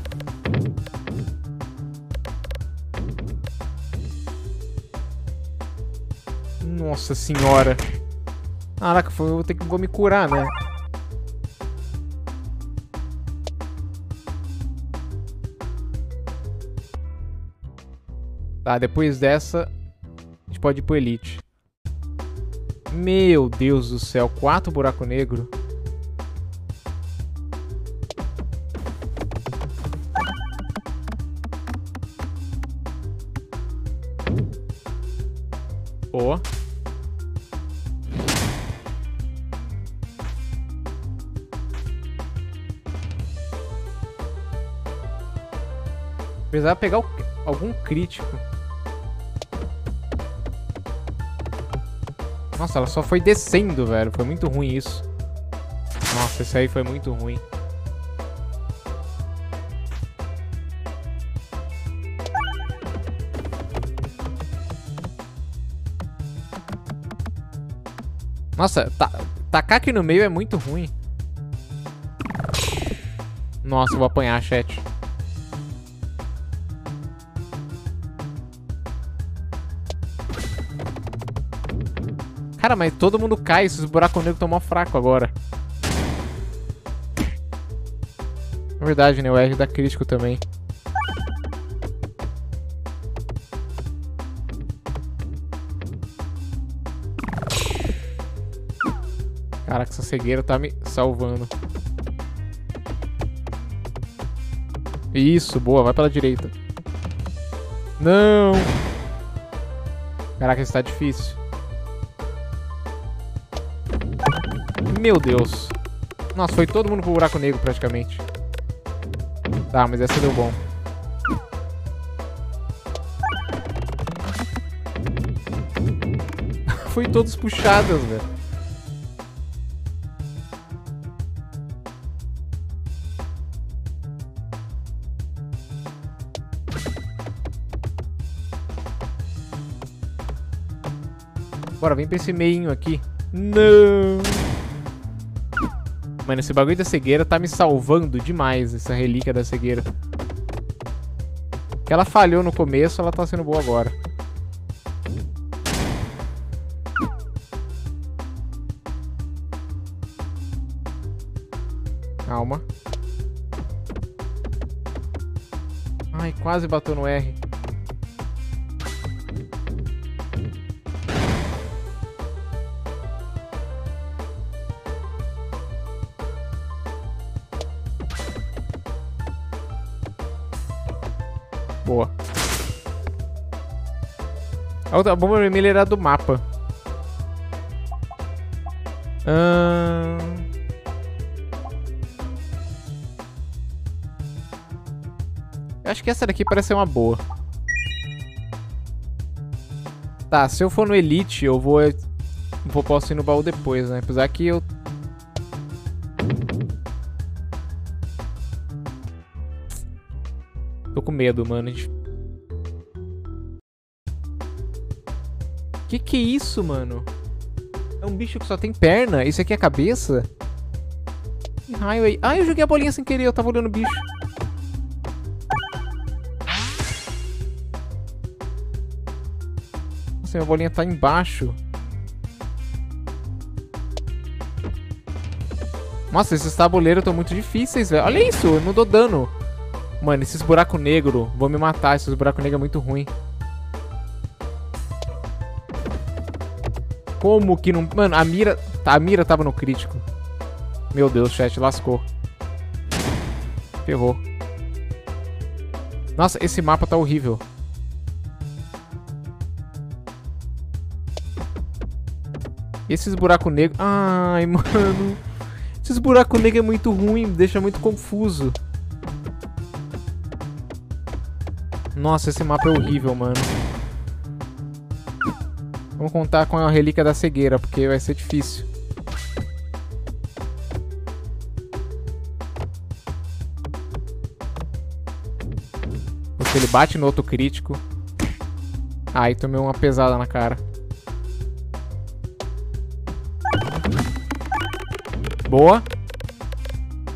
Nossa senhora. Caraca, eu vou ter que vou me curar, né? Tá, depois dessa, a gente pode ir pro Elite. Meu Deus do céu, quatro buraco negro. Boa. Precisava pegar o, algum crítico. Nossa, ela só foi descendo, velho. Foi muito ruim isso. Nossa, isso aí foi muito ruim. Nossa, ta tacar aqui no meio é muito ruim. Nossa, eu vou apanhar, chat. Cara, mas todo mundo cai, esses buracos negros estão mó fraco agora. Na verdade, né? O R dá crítico também. Caraca, essa cegueira tá me salvando. Isso, boa, vai pela direita. Não! Caraca, isso tá difícil. Meu Deus. Nossa, foi todo mundo pro buraco negro praticamente. Tá, mas essa deu bom. Foi todos puxadas, velho. Bora, vem pra esse meinho aqui. Não! Mano, esse bagulho da cegueira tá me salvando demais, essa relíquia da cegueira. Ela falhou no começo, ela tá sendo boa agora. Calma. Ai, quase bateu no R. Boa. A outra bomba vermelha era do mapa. Ahn... Eu acho que essa daqui parece ser uma boa. Tá, se eu for no Elite, eu vou... Eu posso ir no baú depois, né? Apesar que eu... Tô com medo, mano. Que que é isso, mano? É um bicho que só tem perna? Isso aqui é a cabeça? Que raio aí? Ah, eu joguei a bolinha sem querer. Eu tava olhando o bicho. Nossa, minha bolinha tá embaixo. Nossa, esses tabuleiros estão muito difíceis, velho. Olha isso, eu não dou dano. Mano, esses buracos negros vão me matar. Esses buracos negros é muito ruim. Como que não... Mano, a mira... A mira tava no crítico. Meu Deus, chat, lascou. Ferrou. Nossa, esse mapa tá horrível. Esses buracos negros... Ai, mano... Esses buracos negros é muito ruim, deixa muito confuso. Nossa, esse mapa é horrível, mano. Vamos contar com a relíquia da cegueira, porque vai ser difícil. Porque ele bate no outro crítico. Ai, tomei uma pesada na cara. Boa.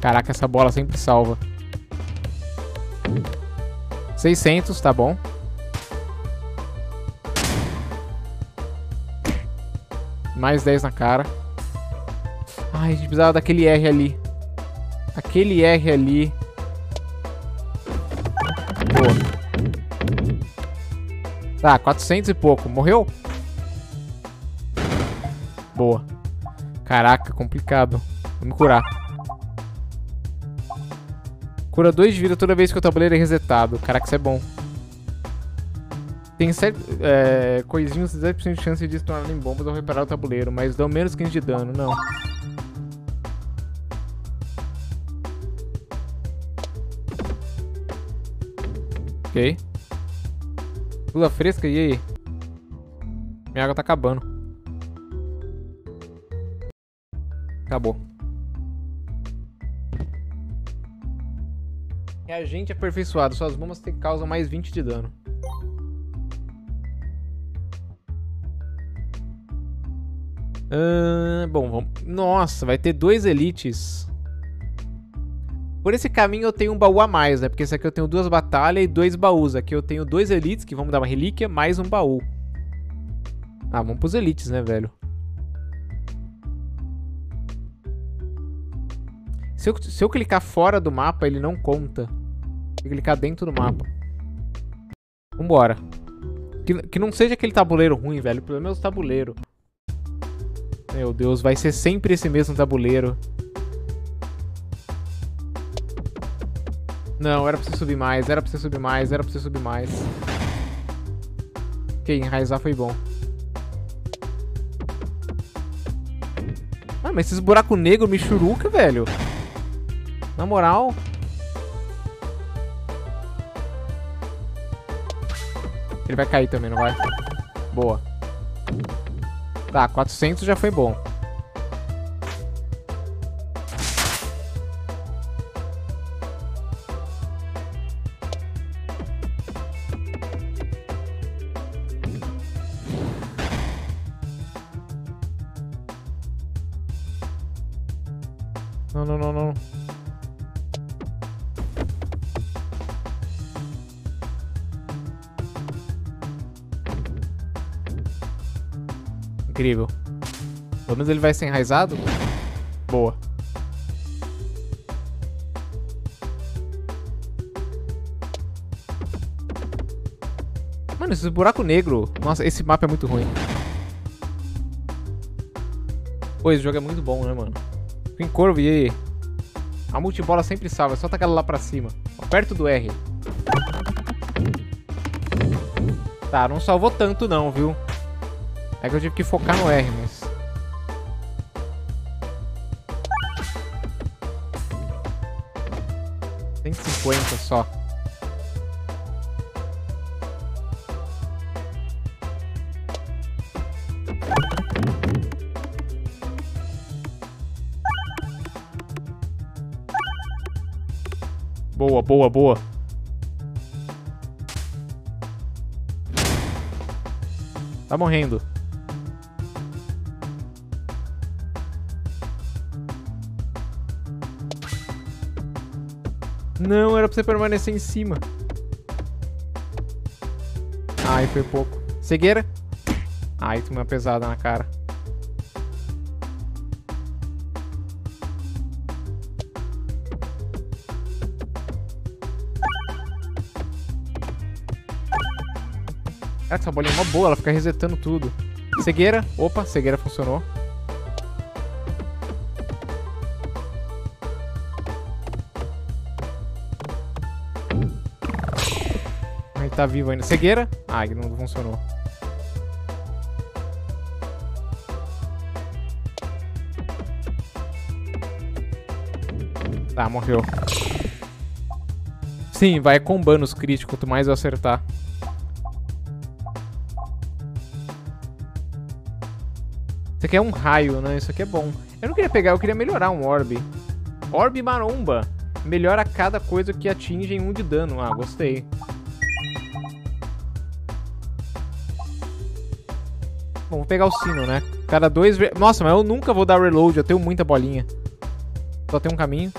Caraca, essa bola sempre salva. seiscentos, tá bom. Mais dez na cara. Ai, a gente precisava daquele R ali. Aquele R ali. Boa. Tá, quatrocentos e pouco. Morreu? Boa. Caraca, complicado. Vamos curar. Cura dois de vida toda vez que o tabuleiro é resetado. Caraca, isso é bom. Tem certo, é, coisinhos dez por cento de chance de se tornarem bombas ao reparar o tabuleiro, mas dão menos quinze de dano. Não. Ok. Lula fresca, e aí? Minha água tá acabando. Acabou. Reagente aperfeiçoado. Suas bombas te causam mais vinte de dano. Uh, bom, vamos... Nossa, vai ter dois elites. Por esse caminho eu tenho um baú a mais, né? Porque esse aqui eu tenho duas batalhas e dois baús. Aqui eu tenho dois elites, que vão me dar uma relíquia, mais um baú. Ah, vamos pros elites, né, velho? Se eu, se eu clicar fora do mapa, ele não conta. Tem que clicar dentro do mapa. Vambora. Que, que não seja aquele tabuleiro ruim, velho. O problema é os tabuleiros. Meu Deus, vai ser sempre esse mesmo tabuleiro. Não, era pra você subir mais, era pra você subir mais, era pra você subir mais. Ok, enraizar foi bom. Ah, mas esses buracos negros me churuca, velho. Na moral. Ele vai cair também, não vai? Boa. Tá, quatrocentos já foi bom. Não, não, não, não. Incrível. Pelo menos ele vai ser enraizado. Boa. Mano, esse buraco negro. Nossa, esse mapa é muito ruim. Pô, esse jogo é muito bom, né, mano? Fica em curva e aí. A multibola sempre salva. É só tacar ela lá pra cima. Ó, perto do R. Tá, não salvou tanto não, viu? É que eu tive que focar no R, mas... cento e cinquenta só. Boa, boa, boa. Tá morrendo. Não, era pra você permanecer em cima. Ai, foi pouco. Cegueira. Ai, tomei uma pesada na cara. Essa bolinha é uma boa, ela fica resetando tudo. Cegueira. Opa, cegueira funcionou. Ele tá vivo ainda. Cegueira. Ah, não funcionou. Tá, morreu. Sim, vai combando os críticos, quanto mais eu acertar. Isso aqui é um raio, né? Isso aqui é bom. Eu não queria pegar, eu queria melhorar um orbe. Orbe maromba. Melhora cada coisa que atinge em um de dano. Ah, gostei. Bom, vou pegar o sino, né? Cada dois... Nossa, mas eu nunca vou dar reload. Eu tenho muita bolinha. Só tem um caminho.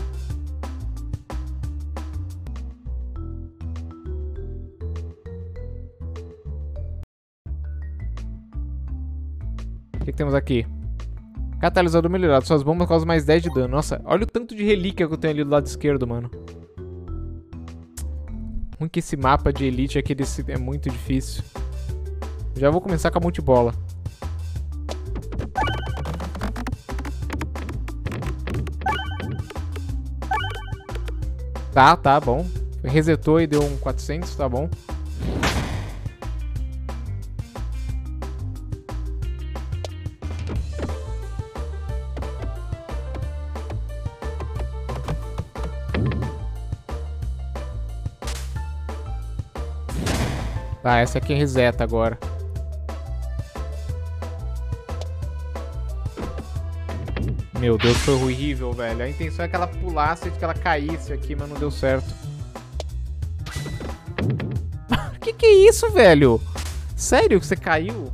O que, que temos aqui? Catalisador melhorado. Suas bombas causam mais dez de dano. Nossa, olha o tanto de relíquia que eu tenho ali do lado esquerdo, mano. Ruim que esse mapa de elite aqui desse é muito difícil. Já vou começar com a multibola. Tá, tá, bom. Resetou e deu um quatrocentos, tá bom. Tá, essa aqui reseta agora. Meu Deus, foi horrível, velho. A intenção é que ela pulasse, que ela caísse aqui, mas não deu certo. Que que é isso, velho? Sério que você caiu?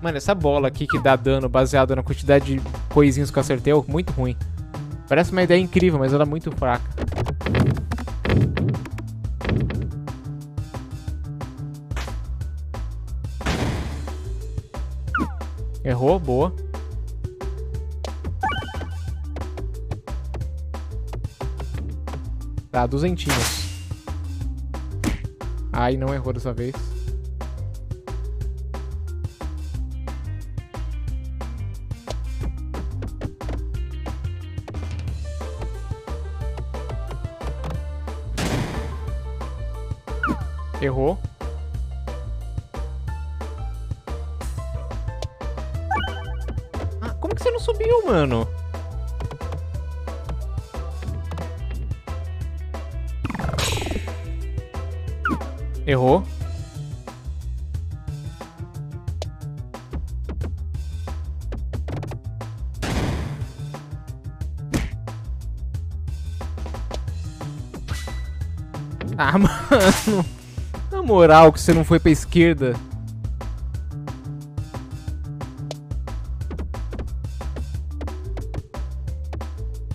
Mano, essa bola aqui que dá dano baseado na quantidade de coisinhas que eu acertei é muito ruim. Parece uma ideia incrível, mas ela é muito fraca. Errou, boa. Tá, duzentinhos. Ai, não errou dessa vez. Errou. Subiu, mano. Errou. Ah, mano. Na moral que você não foi pra esquerda.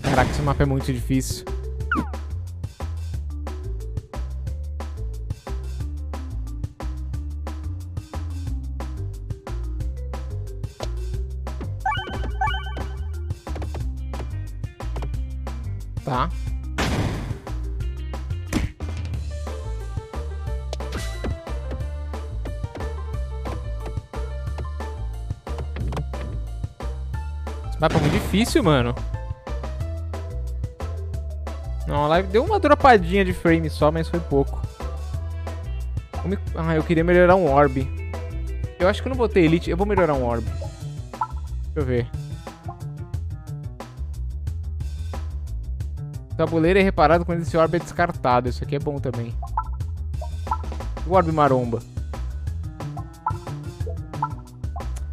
Caraca, esse mapa é muito difícil. Tá. Esse mapa é muito difícil, mano. Não, a live deu uma dropadinha de frame só, mas foi pouco. O Como... Ah, eu queria melhorar um orb. Eu acho que eu não botei elite. Eu vou melhorar um orb. Deixa eu ver. O tabuleiro é reparado quando esse orb é descartado. Isso aqui é bom também. O orb maromba.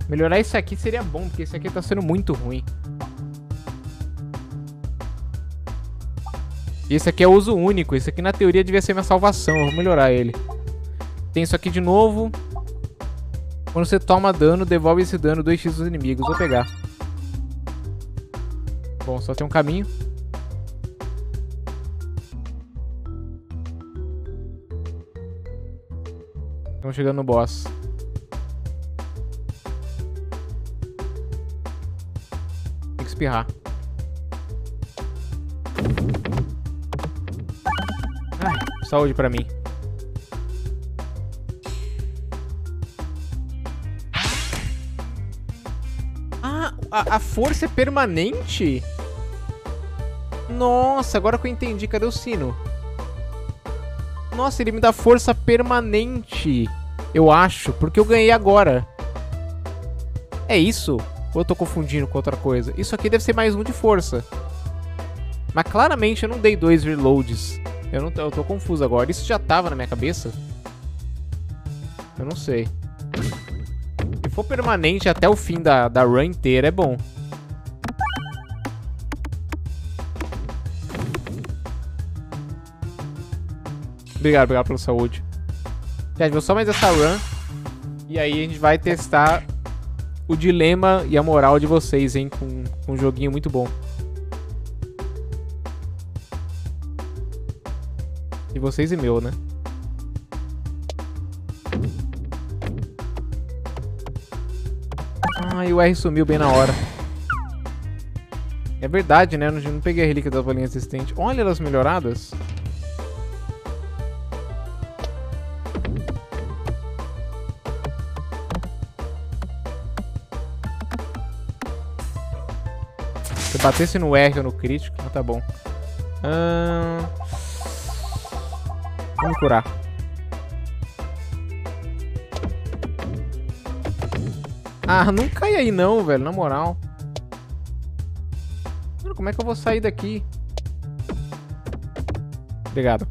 Melhorar isso aqui seria bom, porque isso aqui tá sendo muito ruim. E esse aqui é uso único. Isso aqui na teoria devia ser minha salvação. Eu vou melhorar ele. Tem isso aqui de novo. Quando você toma dano, devolve esse dano dois vezes dos inimigos. Vou pegar. Bom, só tem um caminho. Estamos chegando no boss. Tem que espirrar. Ai, saúde pra mim. Ah, a, a força é permanente? Nossa, agora que eu entendi. Cadê o sino? Nossa, ele me dá força permanente. Eu acho, porque eu ganhei agora. É isso? Ou eu tô confundindo com outra coisa? Isso aqui deve ser mais um de força. Mas claramente eu não dei dois reloads. Eu, não, eu tô confuso agora. Isso já tava na minha cabeça? Eu não sei. Se for permanente até o fim da, da run inteira, é bom. Obrigado, obrigado pela saúde. Gente, vou só mais essa run. E aí a gente vai testar o dilema e a moral de vocês, hein? Com, com um joguinho muito bom. De vocês e meu, né? Ah, e o R sumiu bem na hora. É verdade, né? Eu não peguei a relíquia das bolinhas existentes. Olha elas melhoradas. Se batesse no R ou no crítico, ah, tá bom. Ahn... Vamos curar. Ah, não cai aí não, velho, na moral. Mano, como é que eu vou sair daqui? Obrigado.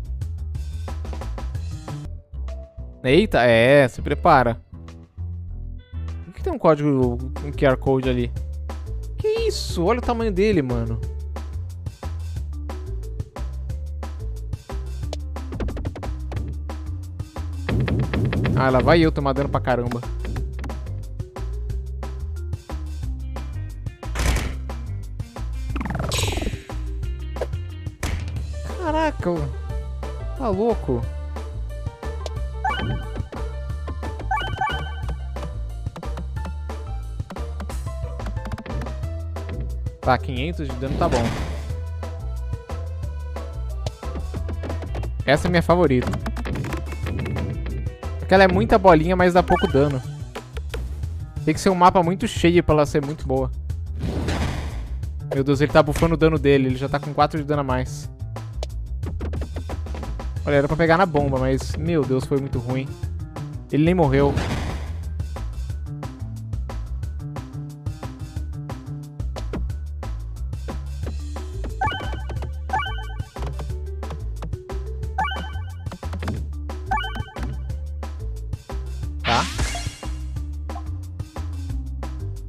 Eita, é, se prepara. Por que tem um código, um Q R Code ali? Que isso? Olha o tamanho dele, mano. Ah, lá vai eu tomar dano pra caramba. Caraca, tá louco. Tá, quinhentos de dano tá bom. Essa é minha favorita. Porque ela é muita bolinha, mas dá pouco dano. Tem que ser um mapa muito cheio pra ela ser muito boa. Meu Deus, ele tá bufando o dano dele. Ele já tá com quatro de dano a mais. Olha, era pra pegar na bomba, mas... Meu Deus, foi muito ruim. Ele nem morreu.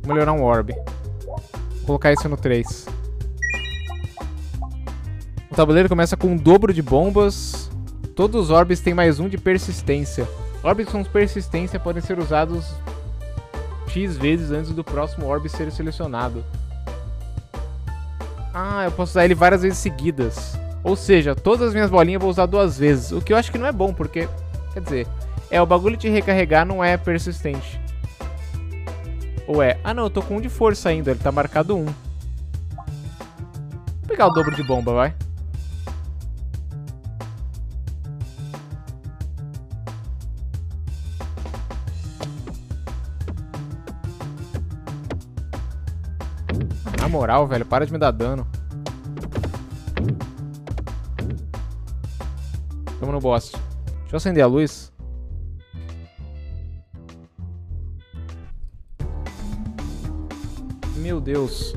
Melhorar um orb. Vou colocar isso no três. O tabuleiro começa com um dobro de bombas. Todos os orbes têm mais um de persistência. Orbes com persistência podem ser usados X vezes antes do próximo orbe ser selecionado. Ah, eu posso usar ele várias vezes seguidas. Ou seja, todas as minhas bolinhas eu vou usar duas vezes. O que eu acho que não é bom, porque... Quer dizer, é, o bagulho de recarregar não é persistente. Ou é? Ah, não, eu tô com um de força ainda. Ele tá marcado um. Vou pegar o dobro de bomba, vai. Na moral, velho, para de me dar dano. Tamo no boss. Deixa eu acender a luz. Meu Deus.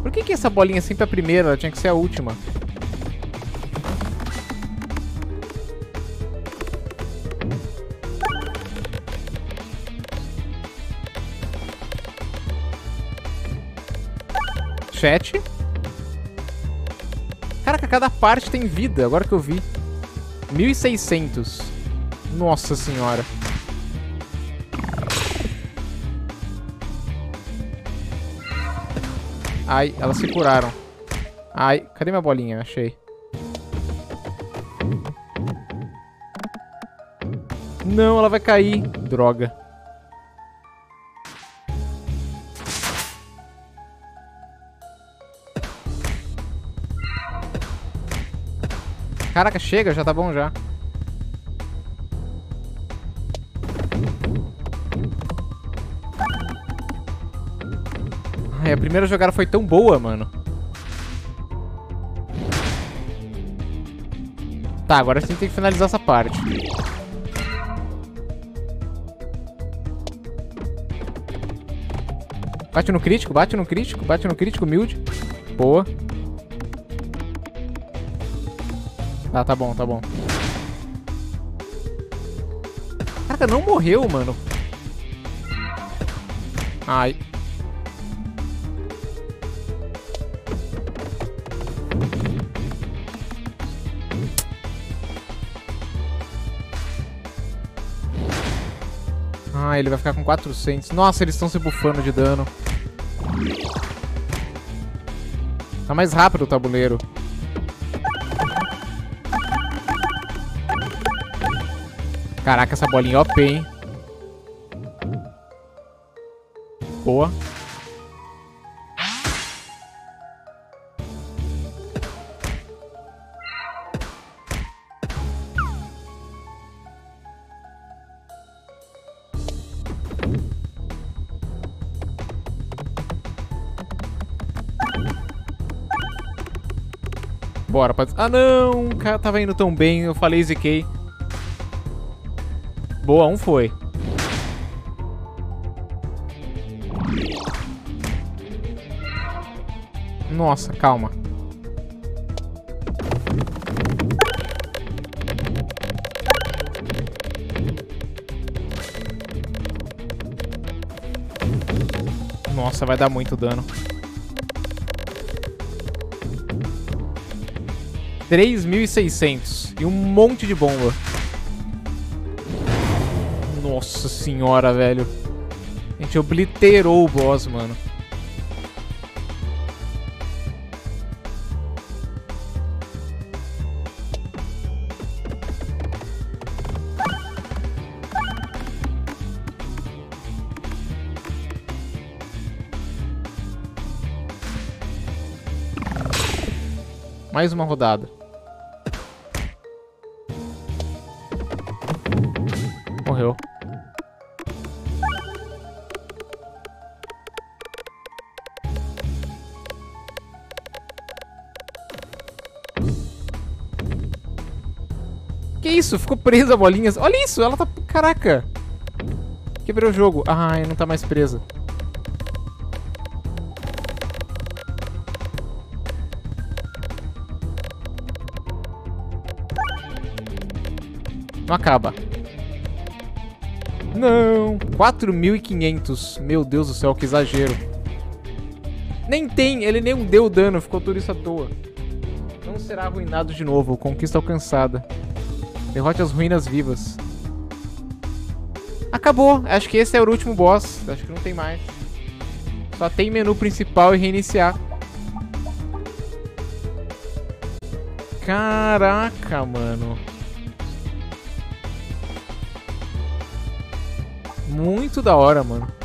Por que que essa bolinha sempre é a primeira? Ela tinha que ser a última. Chat. Caraca, cada parte tem vida, agora que eu vi. mil e seiscentos. Nossa senhora. Ai, elas se curaram. Ai, cadê minha bolinha? Achei. Não, ela vai cair. Droga. Caraca, chega, já tá bom já. Ai, a primeira jogada foi tão boa, mano. Tá, agora a gente tem que finalizar essa parte. Bate no crítico, bate no crítico, bate no crítico, humilde. Boa. Tá, ah, tá bom, tá bom. Caraca, não morreu, mano. Ai. Ah, ele vai ficar com quatrocentos. Nossa, eles estão se bufando de dano. Tá mais rápido o tabuleiro. Caraca, essa bolinha é O P, hein? Boa. Bora, pode... Ah, não! O cara tava indo tão bem, eu falei ziquei. Boa, um foi. Nossa, calma. Nossa, vai dar muito dano. três mil e seiscentos e um monte de bomba. Nossa senhora, velho. A gente obliterou o boss, mano. Mais uma rodada. Morreu. Isso, ficou presa a bolinha. Olha isso, ela tá... Caraca. Quebrou o jogo. Ai, não tá mais presa. Não acaba. Não. quatro mil e quinhentos. Meu Deus do céu, que exagero. Nem tem, ele nem deu dano. Ficou tudo isso à toa. Não será arruinado de novo. Conquista alcançada. Derrote as ruínas vivas. Acabou. Acho que esse é o último boss. Acho que não tem mais. Só tem menu principal e reiniciar. Caraca, mano. Muito da hora, mano.